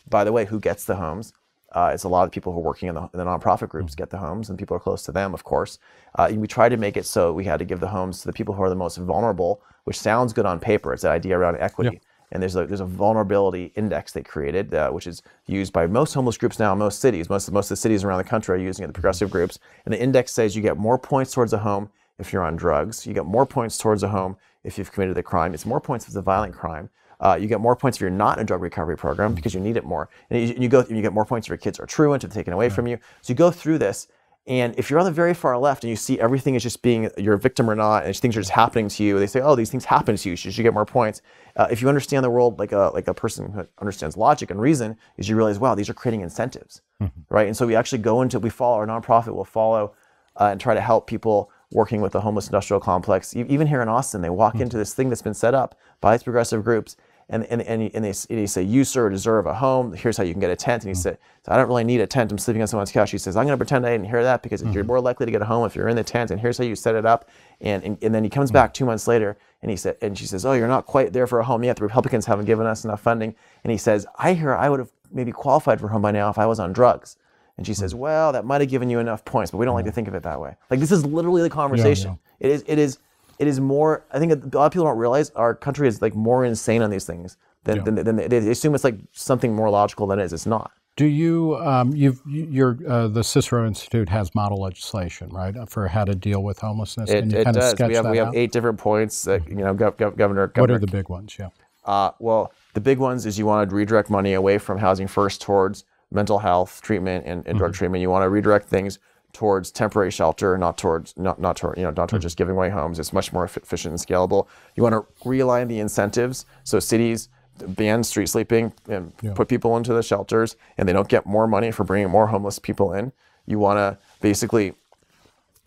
by the way, who gets the homes? Uh, it's a lot of people who are working in the, in the nonprofit groups get the homes, and people are close to them, of course. Uh, and we tried to make it so we had to give the homes to the people who are the most vulnerable, which sounds good on paper. It's that idea around equity. Yeah. And there's a, there's a vulnerability index they created, uh, which is used by most homeless groups now in most cities. Most, most of the cities around the country are using it, the progressive groups. And the index says you get more points towards a home if you're on drugs. You get more points towards a home if you've committed a crime. It's more points if it's a violent crime. Uh, you get more points if you're not in a drug recovery program because you need it more. And you, you go, you get more points if your kids are truant, if they're taken away yeah. from you. So you go through this, and if you're on the very far left and you see everything is just being, you're a victim or not, and things are just happening to you, they say, oh, these things happen to you, so you should get more points. Uh, if you understand the world like a, like a person who understands logic and reason, is you realize, wow, these are creating incentives, mm-hmm. right? And so we actually go into, we follow, our nonprofit will follow uh, and try to help people working with the homeless industrial complex. Even here in Austin, they walk mm-hmm. into this thing that's been set up by these progressive groups, And, and, and, and, they, and they say, you, sir, deserve a home. Here's how you can get a tent. And he said, I don't really need a tent. I'm sleeping on someone's couch. He says, I'm going to pretend I didn't hear that because mm-hmm. you're more likely to get a home if you're in the tent. And here's how you set it up. And, and, and then he comes back two months later and, he said, and she says, oh, you're not quite there for a home yet. The Republicans haven't given us enough funding. And he says, I hear I would have maybe qualified for a home by now if I was on drugs. And she says, well, that might have given you enough points, but we don't like to think of it that way. Like, this is literally the conversation. Yeah, yeah. It is. It is. It is more, I think a lot of people don't realize our country is like more insane on these things than, yeah. than, than they, they assume it's like something more logical than it is. It's not. Do you, um, you've, you're, uh, the Cicero Institute has model legislation, right, for how to deal with homelessness? It, and you it kind does. Of sketch we have, that we have out? eight different points, that, you know, gov gov governor, governor. What are the big ones? Yeah. Uh, well, the big ones is you want to redirect money away from housing first towards mental health treatment and, and mm-hmm. drug treatment. You want to redirect things towards temporary shelter, not towards not not toward, you know not towards mm-hmm. just giving away homes. It's much more efficient and scalable. You want to realign the incentives so cities ban street sleeping and yeah. put people into the shelters, and they don't get more money for bringing more homeless people in. You want to basically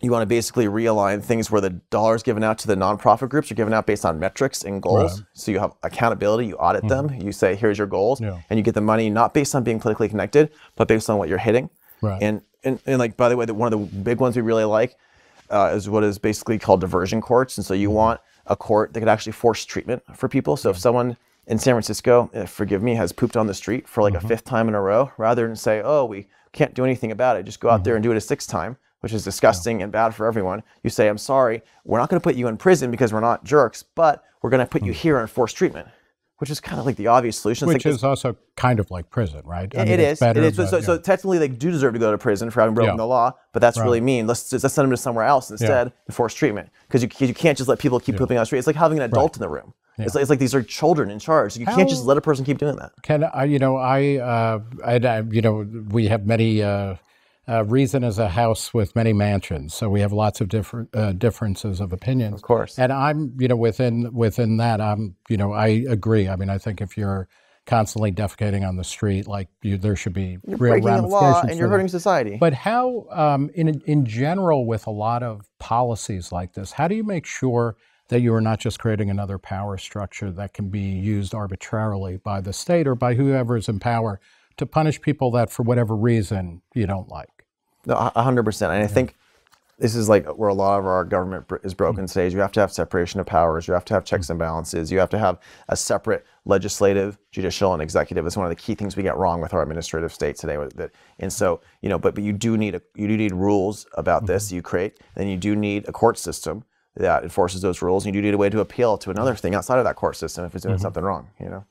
you want to basically realign things where the dollars given out to the nonprofit groups are given out based on metrics and goals. Right. So you have accountability. You audit mm-hmm. them. You say, here's your goals, yeah. and you get the money not based on being politically connected, but based on what you're hitting. Right. And, and and like, by the way, that one of the big ones we really like uh, is what is basically called diversion courts. And so you want a court that could actually force treatment for people. So if someone in San Francisco, forgive me, has pooped on the street for like mm-hmm. a fifth time in a row, rather than say, oh, we can't do anything about it, just go out mm-hmm. there and do it a sixth time, which is disgusting yeah. and bad for everyone. You say, I'm sorry, we're not going to put you in prison because we're not jerks, but we're going to put mm-hmm. you here on forced treatment. Which is kind of like the obvious solution. It's which like is also kind of like prison, right? I mean, it is. Better, it is. But, so, yeah. so technically, they do deserve to go to prison for having broken yeah. the law, but that's right. really mean. Let's just, let's send them to somewhere else instead yeah. and force treatment, because you you can't just let people keep yeah. pooping on the street. It's like having an adult right. in the room. Yeah. It's, like, it's like these are children in charge. You How can't just let a person keep doing that. Can I? You know, I, uh, I, I you know, we have many. Uh, Uh, Reason is a house with many mansions, so we have lots of different uh, differences of opinions. Of course, and I'm, you know, within within that, I'm, you know, I agree. I mean, I think if you're constantly defecating on the street, like you, there should be you're real breaking ramifications the law and you're hurting society. But how, um, in in general, with a lot of policies like this, how do you make sure that you are not just creating another power structure that can be used arbitrarily by the state or by whoever is in power to punish people that, for whatever reason, you don't like? No, one hundred percent. And I yeah. think this is like where a lot of our government is broken mm-hmm. today. You have to have separation of powers. You have to have checks mm-hmm. and balances. You have to have a separate legislative, judicial, and executive. It's one of the key things we get wrong with our administrative state today. And so, you know, but, but you do need a, you do need rules about mm-hmm. this you create. Then you do need a court system that enforces those rules. And you do need a way to appeal to another thing outside of that court system if it's doing mm-hmm. something wrong, you know?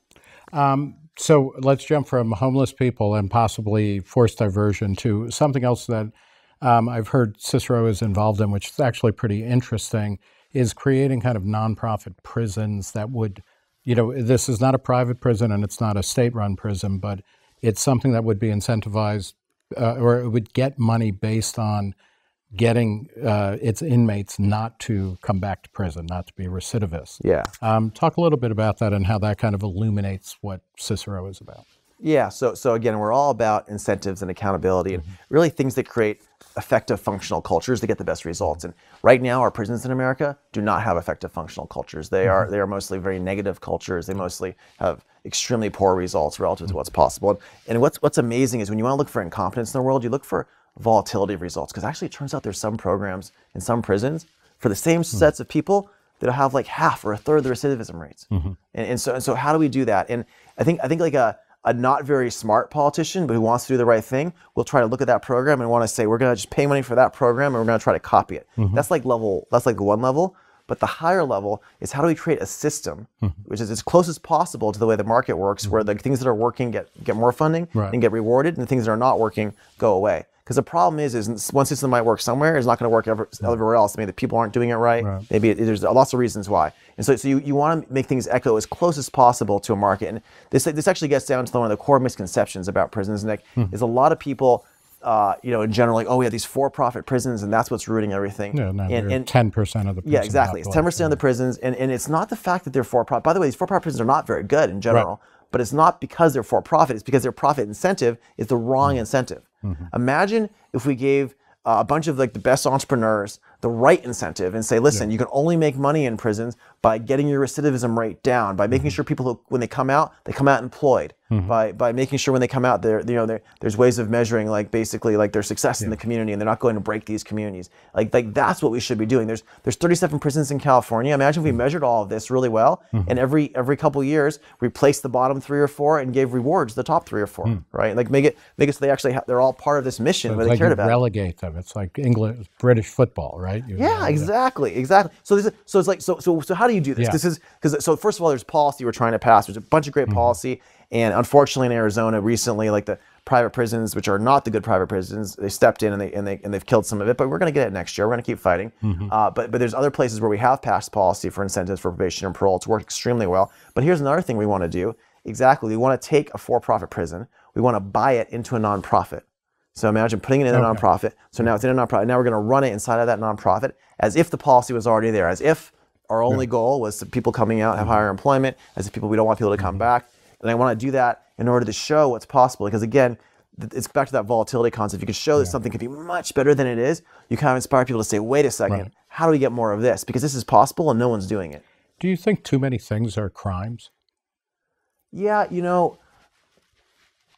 Um, So let's jump from homeless people and possibly forced diversion to something else that um, I've heard Cicero is involved in, which is actually pretty interesting, is creating kind of nonprofit prisons that would, you know, this is not a private prison and it's not a state-run prison, but it's something that would be incentivized uh, or it would get money based on getting uh, its inmates not to come back to prison, not to be recidivists. Yeah. Um, talk a little bit about that and how that kind of illuminates what Cicero is about. Yeah, so, so again, we're all about incentives and accountability and mm-hmm. really things that create effective functional cultures that get the best results. And right now, our prisons in America do not have effective functional cultures. They mm-hmm. are, they are mostly very negative cultures. They mostly have extremely poor results relative to what's possible. And, and what's, what's amazing is when you want to look for incompetence in the world, you look for volatility of results, because actually it turns out there's some programs in some prisons for the same sets mm-hmm. of people that'll have like half or a third of the recidivism rates. Mm-hmm. And, and so and so how do we do that? And I think I think like a a not very smart politician, but who wants to do the right thing, will try to look at that program and want to say, we're going to just pay money for that program and we're going to try to copy it. Mm-hmm. That's like level, that's like one level. But the higher level is, how do we create a system mm-hmm. which is as close as possible to the way the market works, mm-hmm. where the things that are working get, get more funding right. and get rewarded, and the things that are not working go away. Because the problem is, is one system might work somewhere, it's not going to work ever, everywhere else. I mean, the people aren't doing it right. right. Maybe it, there's lots of reasons why. And so, so you, you want to make things echo as close as possible to a market. And this, this actually gets down to one of the core misconceptions about prisons, Nick, mm-hmm. is a lot of people, uh, you know, in general, like, oh, we have these for-profit prisons, and that's what's rooting everything. Yeah, no, and ten percent of the prisons. Yeah, exactly. It's ten percent yeah. of the prisons, and, and it's not the fact that they're for-profit. By the way, these for-profit prisons are not very good in general, right. but it's not because they're for-profit. It's because their profit incentive is the wrong mm-hmm. incentive. Mm-hmm. Imagine if we gave uh, a bunch of like the best entrepreneurs the right incentive and say, listen, yeah. you can only make money in prisons by getting your recidivism rate down, by making mm-hmm. sure people who, when they come out, they come out employed, mm-hmm. by by making sure when they come out, they're, you know, they're, there's ways of measuring like basically like their success yeah. in the community, and they're not going to break these communities. Like like that's what we should be doing. There's there's thirty-seven prisons in California. Imagine if we measured all of this really well, mm-hmm. and every every couple years replaced the bottom three or four and gave rewards to the top three or four, mm. right? Like make it make it so they actually ha they're all part of this mission, so where they like cared about. Relegate them. It's like English British football, right? Right? Yeah, exactly, exactly. So, this is, so it's like, so, so, so how do you do this? Yeah. This is because so first of all, there's policy we're trying to pass. There's a bunch of great mm-hmm. policy, and unfortunately, in Arizona recently, like the private prisons, which are not the good private prisons, they stepped in and they and they and they've killed some of it. But we're going to get it next year. We're going to keep fighting. Mm-hmm. uh, but but there's other places where we have passed policy for incentives for probation and parole. It's worked extremely well. But here's another thing we want to do. Exactly, we want to take a for-profit prison. We want to buy it into a nonprofit. So imagine putting it in a okay. nonprofit. So now it's in a nonprofit. Now we're going to run it inside of that nonprofit as if the policy was already there, as if our only yeah. goal was that people coming out have higher employment, as if people we don't want people to come mm-hmm. back. And I want to do that in order to show what's possible. Because again, it's back to that volatility concept. If you can show yeah. that something could be much better than it is, you kind of inspire people to say, wait a second, right. how do we get more of this? Because this is possible and no one's doing it. Do you think too many things are crimes? Yeah, you know,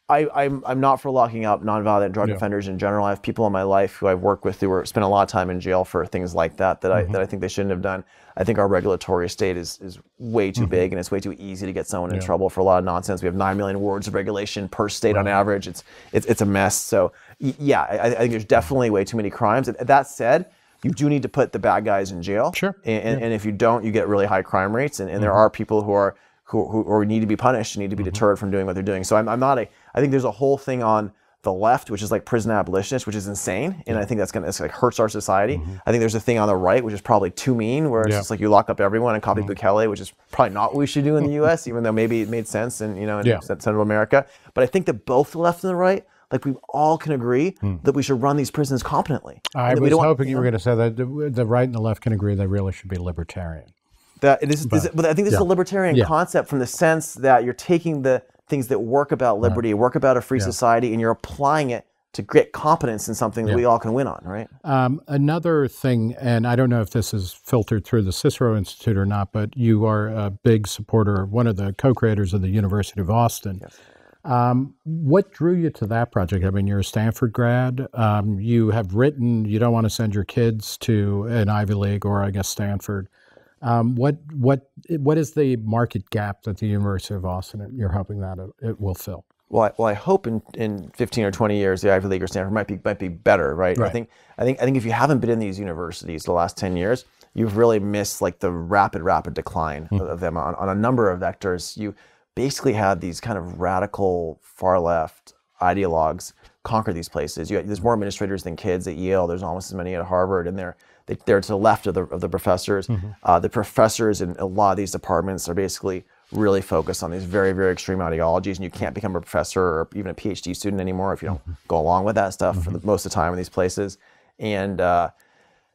I, I'm, I'm not for locking up nonviolent drug yeah. offenders in general. I have people in my life who I've worked with who were, spent a lot of time in jail for things like that that, mm-hmm. I, that I think they shouldn't have done. I think our regulatory state is, is way too mm-hmm. big, and it's way too easy to get someone yeah. in trouble for a lot of nonsense. We have nine million words of regulation per state right. on average. It's, it's, it's a mess. So yeah, I, I think there's definitely way too many crimes. That said, you do need to put the bad guys in jail. Sure. And, and, yeah. and if you don't, you get really high crime rates, and, and mm-hmm. there are people who are Who, who or need to be punished, need to be mm-hmm. deterred from doing what they're doing. So I'm, I'm not a, I think there's a whole thing on the left, which is like prison abolitionists, which is insane. And I think that's gonna, it's like hurts our society. Mm-hmm. I think there's a thing on the right, which is probably too mean, where it's yeah. just like you lock up everyone and copy mm-hmm. Bukele, which is probably not what we should do in the U S, even though maybe it made sense in, you know, in yeah. Central America. But I think that both the left and the right, like we all can agree hmm. that we should run these prisons competently. I was we don't hoping want, you, you know, were gonna say that the, the right and the left can agree they really should be libertarian. That it is, but, is it, but I think this yeah. is a libertarian yeah. concept, from the sense that you're taking the things that work about liberty, right. work about a free yeah. society, and you're applying it to get competence in something yeah. that we all can win on, right? Um, another thing, and I don't know if this is filtered through the Cicero Institute or not, but you are a big supporter, one of the co-creators of the University of Austin. Yes. Um, what drew you to that project? I mean, you're a Stanford grad. Um, you have written, you don't want to send your kids to an Ivy League or I guess Stanford. Um, what what what is the market gap that the University of Austin, you're hoping that it, it will fill? Well, I, well, I hope in, in fifteen or twenty years the Ivy League or Stanford might be might be better, right? right? I think I think I think if you haven't been in these universities the last ten years, you've really missed like the rapid rapid decline mm. of them on, on a number of vectors. You basically had these kind of radical far left ideologues conquer these places. You, there's more administrators than kids at Yale. There's almost as many at Harvard, and they're They, they're to the left of the, of the professors. Mm-hmm. uh, the professors in a lot of these departments are basically really focused on these very, very extreme ideologies, and you can't become a professor or even a PhD student anymore if you don't mm-hmm. go along with that stuff mm-hmm. for the, most of the time in these places. And, uh,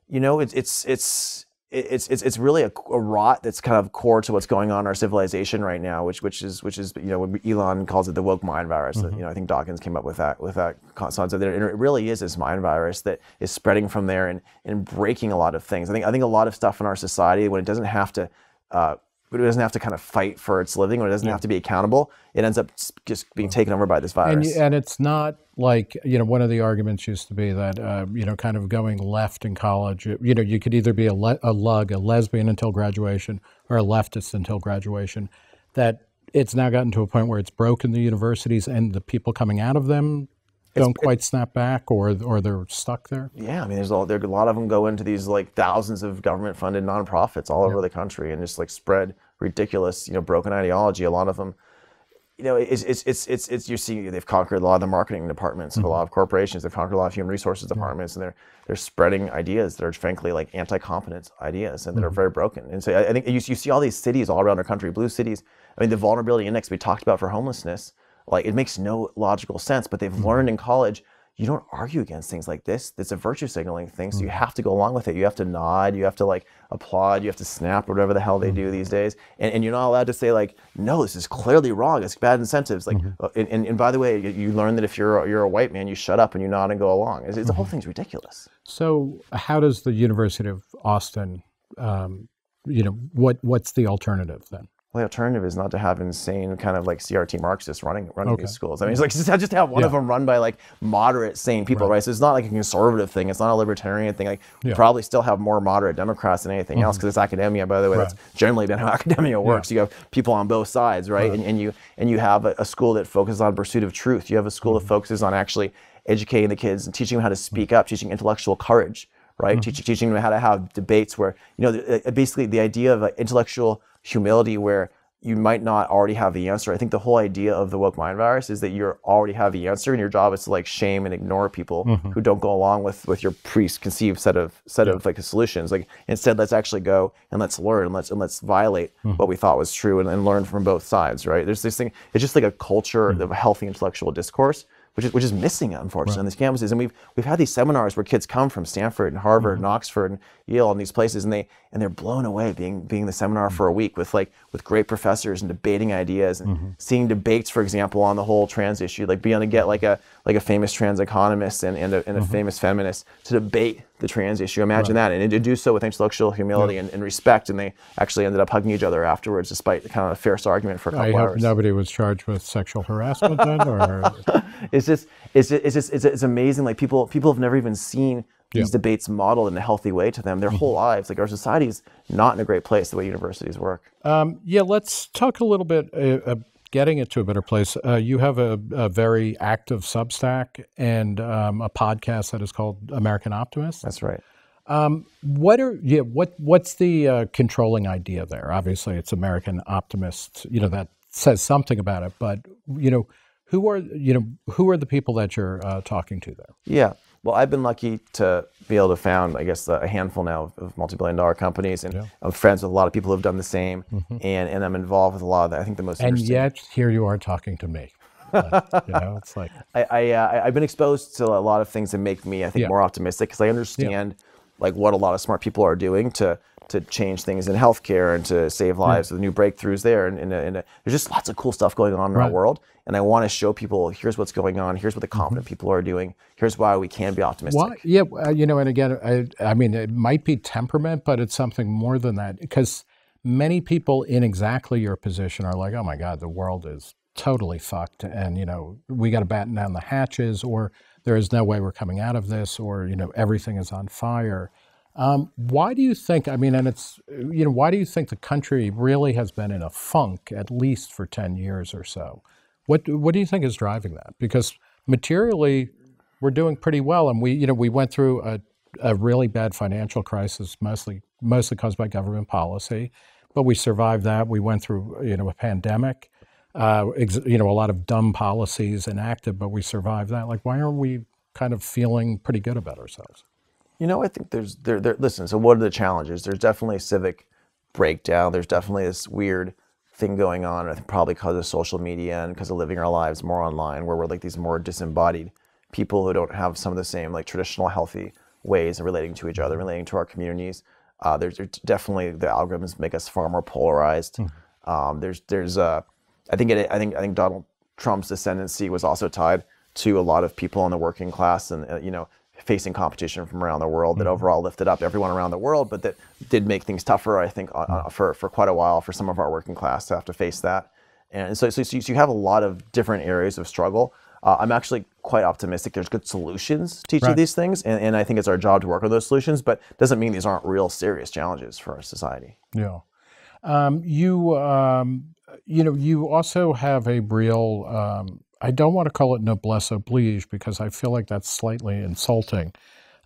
you know, it's, it's, it's, It's it's it's really a, a rot that's kind of core to what's going on in our civilization right now, which which is which is you know what Elon calls it the woke mind virus. Mm-hmm. You know, I think Dawkins came up with that with that concept there, and it really is this mind virus that is spreading from there and and breaking a lot of things. I think I think a lot of stuff in our society, when it doesn't have to, uh, when it doesn't have to kind of fight for its living, when it doesn't yeah. have to be accountable, it ends up just being taken over by this virus. And, and it's not like, you know, one of the arguments used to be that, uh, you know, kind of going left in college, you know, you could either be a, le a lug, a lesbian until graduation, or a leftist until graduation, that it's now gotten to a point where it's broken the universities, and the people coming out of them don't it's, quite snap back, or or they're stuck there. Yeah, I mean, there's all there a lot of them go into these like thousands of government-funded nonprofits all yeah. over the country, and just like spread ridiculous, you know, broken ideology. A lot of them, you know, it's it's it's it's, it's you're seeing they've conquered a lot of the marketing departments mm-hmm. of a lot of corporations. They've conquered a lot of human resources departments, yeah. and they're they're spreading ideas that are frankly like anti-competence ideas, and mm-hmm. that are very broken. And so I, I think you you see all these cities all around our country, blue cities. I mean, the vulnerability index we talked about for homelessness. Like, it makes no logical sense, but they've mm-hmm. learned in college, you don't argue against things like this. It's a virtue signaling thing, so mm-hmm. you have to go along with it. You have to nod, you have to like applaud, you have to snap, or whatever the hell they do these days. And, and you're not allowed to say like, no, this is clearly wrong, it's bad incentives. Like, mm-hmm. and, and, and by the way, you, you learn that if you're, you're a white man, you shut up and you nod and go along. It's, it's, mm-hmm. the whole thing's ridiculous. So how does the University of Austin, um, you know, what what's the alternative then? Well, the alternative is not to have insane kind of like C R T Marxists running running okay. these schools. I mean, it's like just have, just have one yeah. of them run by like moderate, sane people, right. right? So it's not like a conservative thing. It's not a libertarian thing. Like yeah. we probably still have more moderate Democrats than anything mm-hmm. else, because it's academia, by the way. Right. That's generally been how academia works. Yeah. You have people on both sides, right? right. And, and you and you have a, a school that focuses on pursuit of truth. You have a school mm-hmm. that focuses on actually educating the kids and teaching them how to speak up, teaching intellectual courage, right? Mm-hmm. Teach, teaching them how to have debates where, you know, basically the idea of intellectual humility where you might not already have the answer. I think the whole idea of the woke mind virus is that you already have the answer, and your job is to like shame and ignore people mm-hmm. who don't go along with, with your preconceived set of set yeah. of like solutions. Like, instead, let's actually go and let's learn and let's and let's violate mm-hmm. what we thought was true, and, and learn from both sides, right? There's this thing. It's just like a culture mm-hmm. of a healthy intellectual discourse, which is which is missing, unfortunately, right. on these campuses. And we've we've had these seminars where kids come from Stanford and Harvard mm-hmm. and Oxford and Yale and these places, and they and they're blown away being being the seminar mm-hmm. for a week with like with great professors and debating ideas and mm-hmm. seeing debates, for example, on the whole trans issue, like being able to get like a like a famous trans economist and and a, and a mm-hmm. famous feminist to debate the trans issue. Imagine right. that, and to do so with intellectual humility yeah. and, and respect, and they actually ended up hugging each other afterwards, despite kind of a fierce argument for a couple I hours. I hope nobody was charged with sexual harassment then, or it's just it's just, it's just it's it's amazing. Like, people people have never even seen these yeah. debates modeled in a healthy way to them their whole lives. Like, our society is not in a great place the way universities work. Um, yeah, let's talk a little bit. Uh, uh, Getting it to a better place. Uh, you have a, a very active Substack and um, a podcast that is called American Optimist. That's right. Um, what are yeah? What what's the uh, controlling idea there? Obviously, it's American Optimist. You know, that says something about it. But you know, who are you know who are the people that you're uh, talking to there? Yeah. Well, I've been lucky to be able to found, I guess, a handful now of multi-billion dollar companies, and yeah. I'm friends with a lot of people who have done the same, mm-hmm. and, and I'm involved with a lot of that. I think the most and interesting. And yet, here you are talking to me. Like, you know, it's like I, I, uh, I've been exposed to a lot of things that make me, I think, yeah. more optimistic, because I understand yeah. like what a lot of smart people are doing to to change things in healthcare and to save lives yeah. with new breakthroughs there. And, and, and there's just lots of cool stuff going on in right. our world. And I want to show people, here's what's going on, here's what the competent mm-hmm. people are doing, here's why we can be optimistic. Well, yeah, uh, you know, and again, I, I mean, it might be temperament, but it's something more than that. Because many people in exactly your position are like, oh my God, the world is totally fucked. And, you know, we got to batten down the hatches, or there is no way we're coming out of this, or, you know, everything is on fire. Um, why do you think, I mean, and it's, you know, why do you think the country really has been in a funk at least for ten years or so? What what do you think is driving that? Because materially, we're doing pretty well, and we you know we went through a, a really bad financial crisis, mostly mostly caused by government policy, but we survived that. We went through you know a pandemic, uh, ex, you know a lot of dumb policies enacted, but we survived that. Like, why aren't we kind of feeling pretty good about ourselves? You know, I think there's there there. Listen, so what are the challenges? There's definitely a civic breakdown. There's definitely this weird thing going on, I think probably because of social media and because of living our lives more online, where we're like these more disembodied people who don't have some of the same like traditional healthy ways of relating to each other, relating to our communities. Uh, there's, there's definitely the algorithms make us far more polarized. Mm-hmm. um, there's there's uh, I think it, I think I think Donald Trump's ascendancy was also tied to a lot of people in the working class and uh, you know facing competition from around the world that mm-hmm. overall lifted up everyone around the world, but that did make things tougher, I think, uh, for, for quite a while for some of our working class to have to face that. And so, so, so you have a lot of different areas of struggle. Uh, I'm actually quite optimistic there's good solutions to each right. of these things, and, and I think it's our job to work on those solutions, but doesn't mean these aren't real serious challenges for our society. Yeah. Um, you um, you know, you also have a real, um, I don't want to call it noblesse oblige because I feel like that's slightly insulting,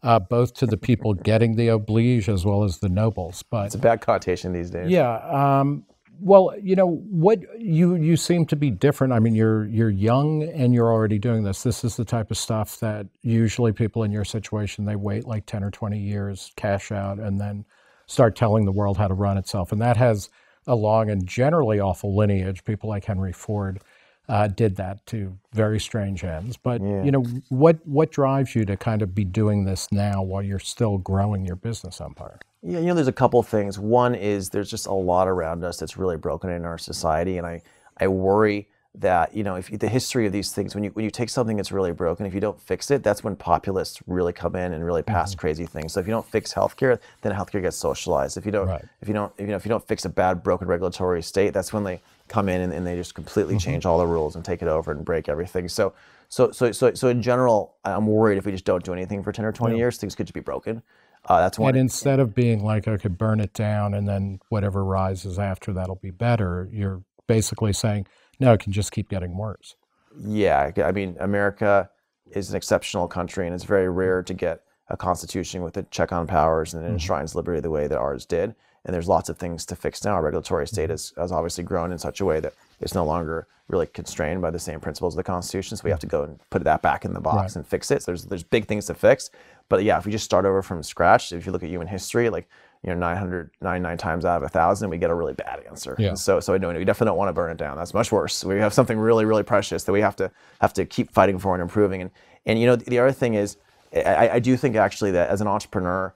uh, both to the people getting the oblige as well as the nobles. But it's a bad connotation these days. Yeah. Um, well, you know, what you you seem to be different. I mean, you're you're young and you're already doing this. This is the type of stuff that usually people in your situation, they wait like ten or twenty years, cash out, and then start telling the world how to run itself. And that has a long and generally awful lineage. People like Henry Ford uh, did that to very strange ends. But yeah. you know, what what drives you to kind of be doing this now while you're still growing your business empire? Yeah, you know, there's a couple of things. One is there's just a lot around us that's really broken in our society, and I, I worry that, you know, if you, the history of these things, when you when you take something that's really broken, if you don't fix it, that's when populists really come in and really pass mm-hmm. crazy things. So if you don't fix healthcare, then healthcare gets socialized. If you don't, right. if you don't, you know, if you don't fix a bad, broken regulatory state, that's when they come in and, and they just completely mm-hmm. change all the rules and take it over and break everything. So, so, so, so, so in general, I'm worried if we just don't do anything for ten or twenty yeah. years, things could just be broken. Uh, that's one. And instead of being like, okay, burn it down and then whatever rises after that'll be better, you're basically saying, no, it can just keep getting worse. Yeah, I mean, America is an exceptional country, and it's very rare to get a constitution with a check on powers and it mm-hmm. enshrines liberty the way that ours did. And there's lots of things to fix now. Our regulatory state has, has obviously grown in such a way that it's no longer really constrained by the same principles of the Constitution. So we have to go and put that back in the box right. and fix it. So there's there's big things to fix. But yeah, if we just start over from scratch, if you look at human history, like you know, nine hundred ninety-nine times out of a thousand, we get a really bad answer. Yeah. And so so I don't, we definitely don't want to burn it down. That's much worse. We have something really really precious that we have to have to keep fighting for and improving. And and you know the, the other thing is, I, I do think actually that as an entrepreneur,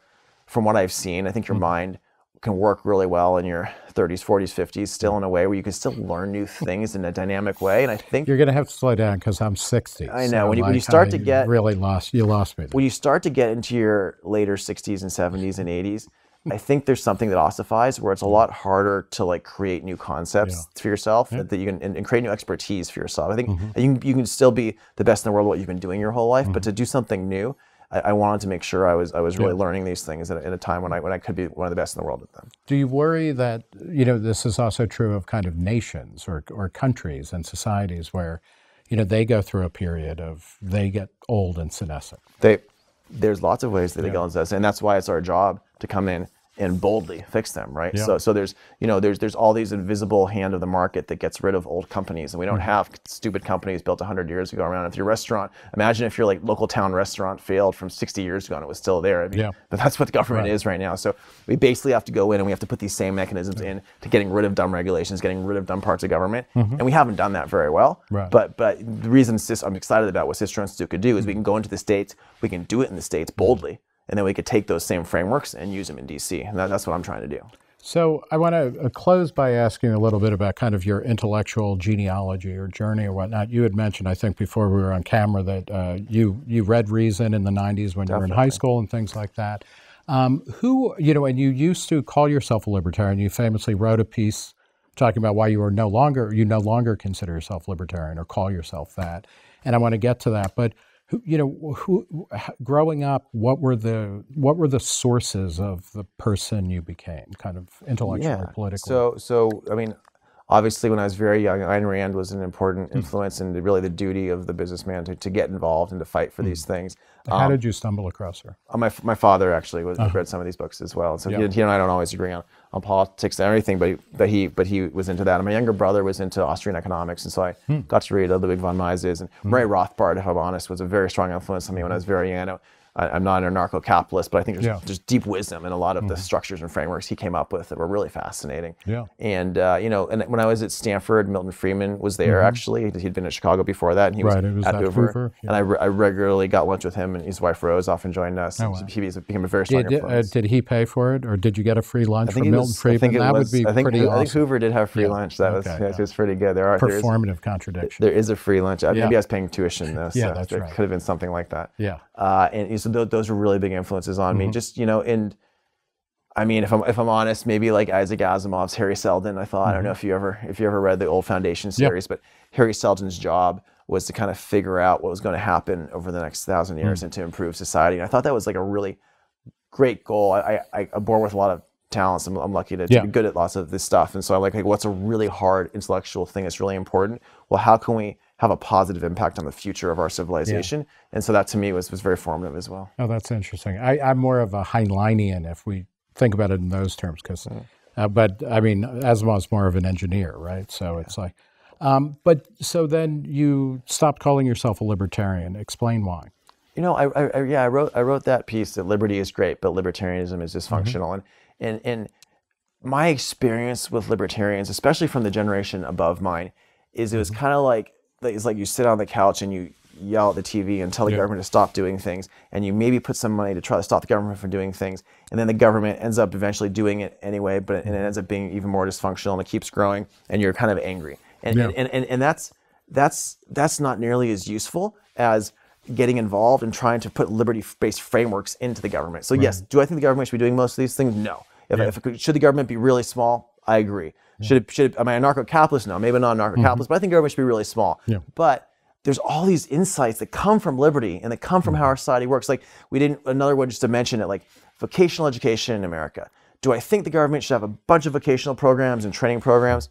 from what I've seen, I think your mm-hmm. mind can work really well in your thirties, forties, fifties, still in a way where you can still learn new things in a dynamic way. And I think you're going to have to slow down because I'm sixty. I know so when you like when you start to get really lost, you lost me. There. When you start to get into your later sixties and seventies and eighties, I think there's something that ossifies where it's a lot harder to like create new concepts yeah. for yourself yeah. that you can and, and create new expertise for yourself. I think mm-hmm. you you can still be the best in the world at what you've been doing your whole life, mm-hmm. but to do something new. I wanted to make sure I was I was really yeah. learning these things at a, at a time when I when I could be one of the best in the world at them. Do you worry that you know this is also true of kind of nations or or countries and societies where, you know, they go through a period of they get old and senescent? They there's lots of ways that yeah. they go and senescent, and that's why it's our job to come in and boldly fix them, right? Yeah. So so there's you know there's there's all these invisible hand of the market that gets rid of old companies, and we don't have stupid companies built one hundred years ago around. If your restaurant, imagine if your like local town restaurant failed from sixty years ago and it was still there. I mean, yeah. But that's what the government right. is right now. So we basically have to go in and we have to put these same mechanisms yeah. in to getting rid of dumb regulations, getting rid of dumb parts of government, mm-hmm. and we haven't done that very well. Right. But but the reason I'm excited about what Cicero Institute could do is we can go into the states, we can do it in the states boldly. And then we could take those same frameworks and use them in D C. And that, that's what I'm trying to do. So I want to close by asking a little bit about kind of your intellectual genealogy or journey or whatnot. You had mentioned, I think, before we were on camera that uh, you you read Reason in the nineties when Definitely. You were in high school and things like that. Um, who, you know, and you used to call yourself a libertarian. You famously wrote a piece talking about why you are no longer you no longer consider yourself libertarian or call yourself that. And I want to get to that, but. You know, who, growing up, what were the what were the sources of the person you became, kind of intellectually, yeah. politically? So, so I mean, obviously, when I was very young, Ayn Rand was an important influence, and really the duty of the businessman to, to get involved and to fight for mm. these things. How um, did you stumble across her? My my father actually was uh-huh. read some of these books as well. So yeah. he, he and I don't always agree on, on politics and everything, but he, but he but he was into that. And my younger brother was into Austrian economics, and so I hmm. got to read Ludwig von Mises and hmm. Ray Rothbard. If I'm honest, was a very strong influence on me when I was very young. I, I'm not an anarcho-capitalist, but I think there's, yeah. there's deep wisdom in a lot of hmm. the structures and frameworks he came up with that were really fascinating. Yeah. And uh, you know, and when I was at Stanford, Milton Friedman was there mm-hmm. actually. He'd been in Chicago before that, and he right, was, was at Hoover. Hoover yeah. And I, re I regularly got lunch with him, and his wife Rose often joined us. Oh, wow. He became a very strong did, influence. Uh, did he pay for it, or did you get a free lunch from Milton was, Friedman? I think it that was, would be I think, pretty. I think awesome. Hoover did have free yeah. lunch. That okay, was yeah, yeah. it was pretty good. There are performative there is, contradiction. There is a free lunch. Yeah. Maybe I was paying tuition though. So yeah, that's right. It could have been something like that. Yeah. And so those were really big influences on mm-hmm. me. Just you know, and I mean, if I'm if I'm honest, maybe like Isaac Asimov's Harry Seldon. I thought mm-hmm. I don't know if you ever if you ever read the old Foundation series, yep. but Harry Seldon's job was to kind of figure out what was going to happen over the next thousand years mm-hmm. and to improve society. And I thought that was like a really great goal. I, I I'm born with a lot of talents. I'm, I'm lucky to, to yeah. be good at lots of this stuff. And so I'm like, hey, what's a really hard intellectual thing that's really important? Well, how can we have a positive impact on the future of our civilization? Yeah. And so that to me was, was very formative as well. Oh, that's interesting. I, I'm more of a Heinleinian if we think about it in those terms, because, mm. uh, but I mean, Asimov's more of an engineer, right? So yeah. it's like, um, but so then you stopped calling yourself a libertarian. Explain why. You know, I, I yeah, I wrote I wrote that piece that liberty is great, but libertarianism is dysfunctional. Mm-hmm. And, and, and my experience with libertarians, especially from the generation above mine, is it was kind of like, it's like you sit on the couch and you yell at the T V and tell the yeah. government to stop doing things, and you maybe put some money to try to stop the government from doing things, and then the government ends up eventually doing it anyway, but and it ends up being even more dysfunctional, and it keeps growing, and you're kind of angry. And, yeah. and, and, and, and that's, that's, that's not nearly as useful as getting involved and trying to put liberty-based frameworks into the government. So right. yes, do I think the government should be doing most of these things? No. If, yeah. if it, should the government be really small? I agree. Yeah. Should it, should it, am I a narco-capitalist? No, maybe not a narco-capitalist, mm-hmm. but I think government should be really small. Yeah. But there's all these insights that come from liberty and that come from mm-hmm. how our society works. Like we didn't, another one just to mention it, like vocational education in America. Do I think the government should have a bunch of vocational programs and training programs?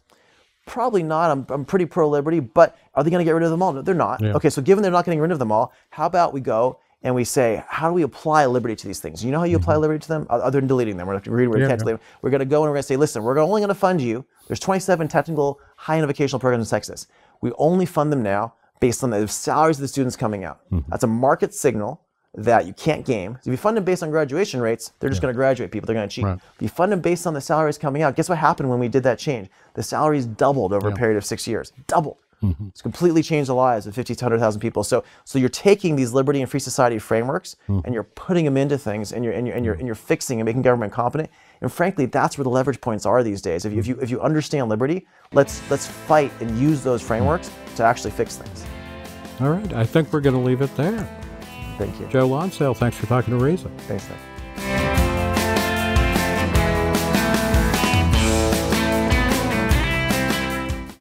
Probably not. I'm, I'm pretty pro-liberty, but are they going to get rid of them all? No, they're not. Yeah. Okay, so given they're not getting rid of them all, how about we go and we say, how do we apply liberty to these things? You know how you mm-hmm. apply liberty to them? Other than deleting them. We're going to read, we yeah, can't yeah. delete them. We're going to go and we're going to say, listen, we're only going to fund you. There's twenty-seven technical high-end vocational programs in Texas. We only fund them now based on the salaries of the students coming out. Mm-hmm. That's a market signal that you can't game. So if you fund them based on graduation rates, they're just yeah. going to graduate people. They're going to cheat. Right. If you fund them based on the salaries coming out, guess what happened when we did that change? The salaries doubled over yeah. a period of six years. Doubled. Mm-hmm. It's completely changed the lives of fifty to one hundred thousand people. So, so you're taking these liberty and free society frameworks mm-hmm. and you're putting them into things, and you're and you're and you're and you're fixing and making government competent. And frankly, that's where the leverage points are these days. If you if you if you understand liberty, let's let's fight and use those frameworks to actually fix things. All right, I think we're going to leave it there. Thank you. Joe Lonsdale, thanks for talking to Reason. Thanks, Nick.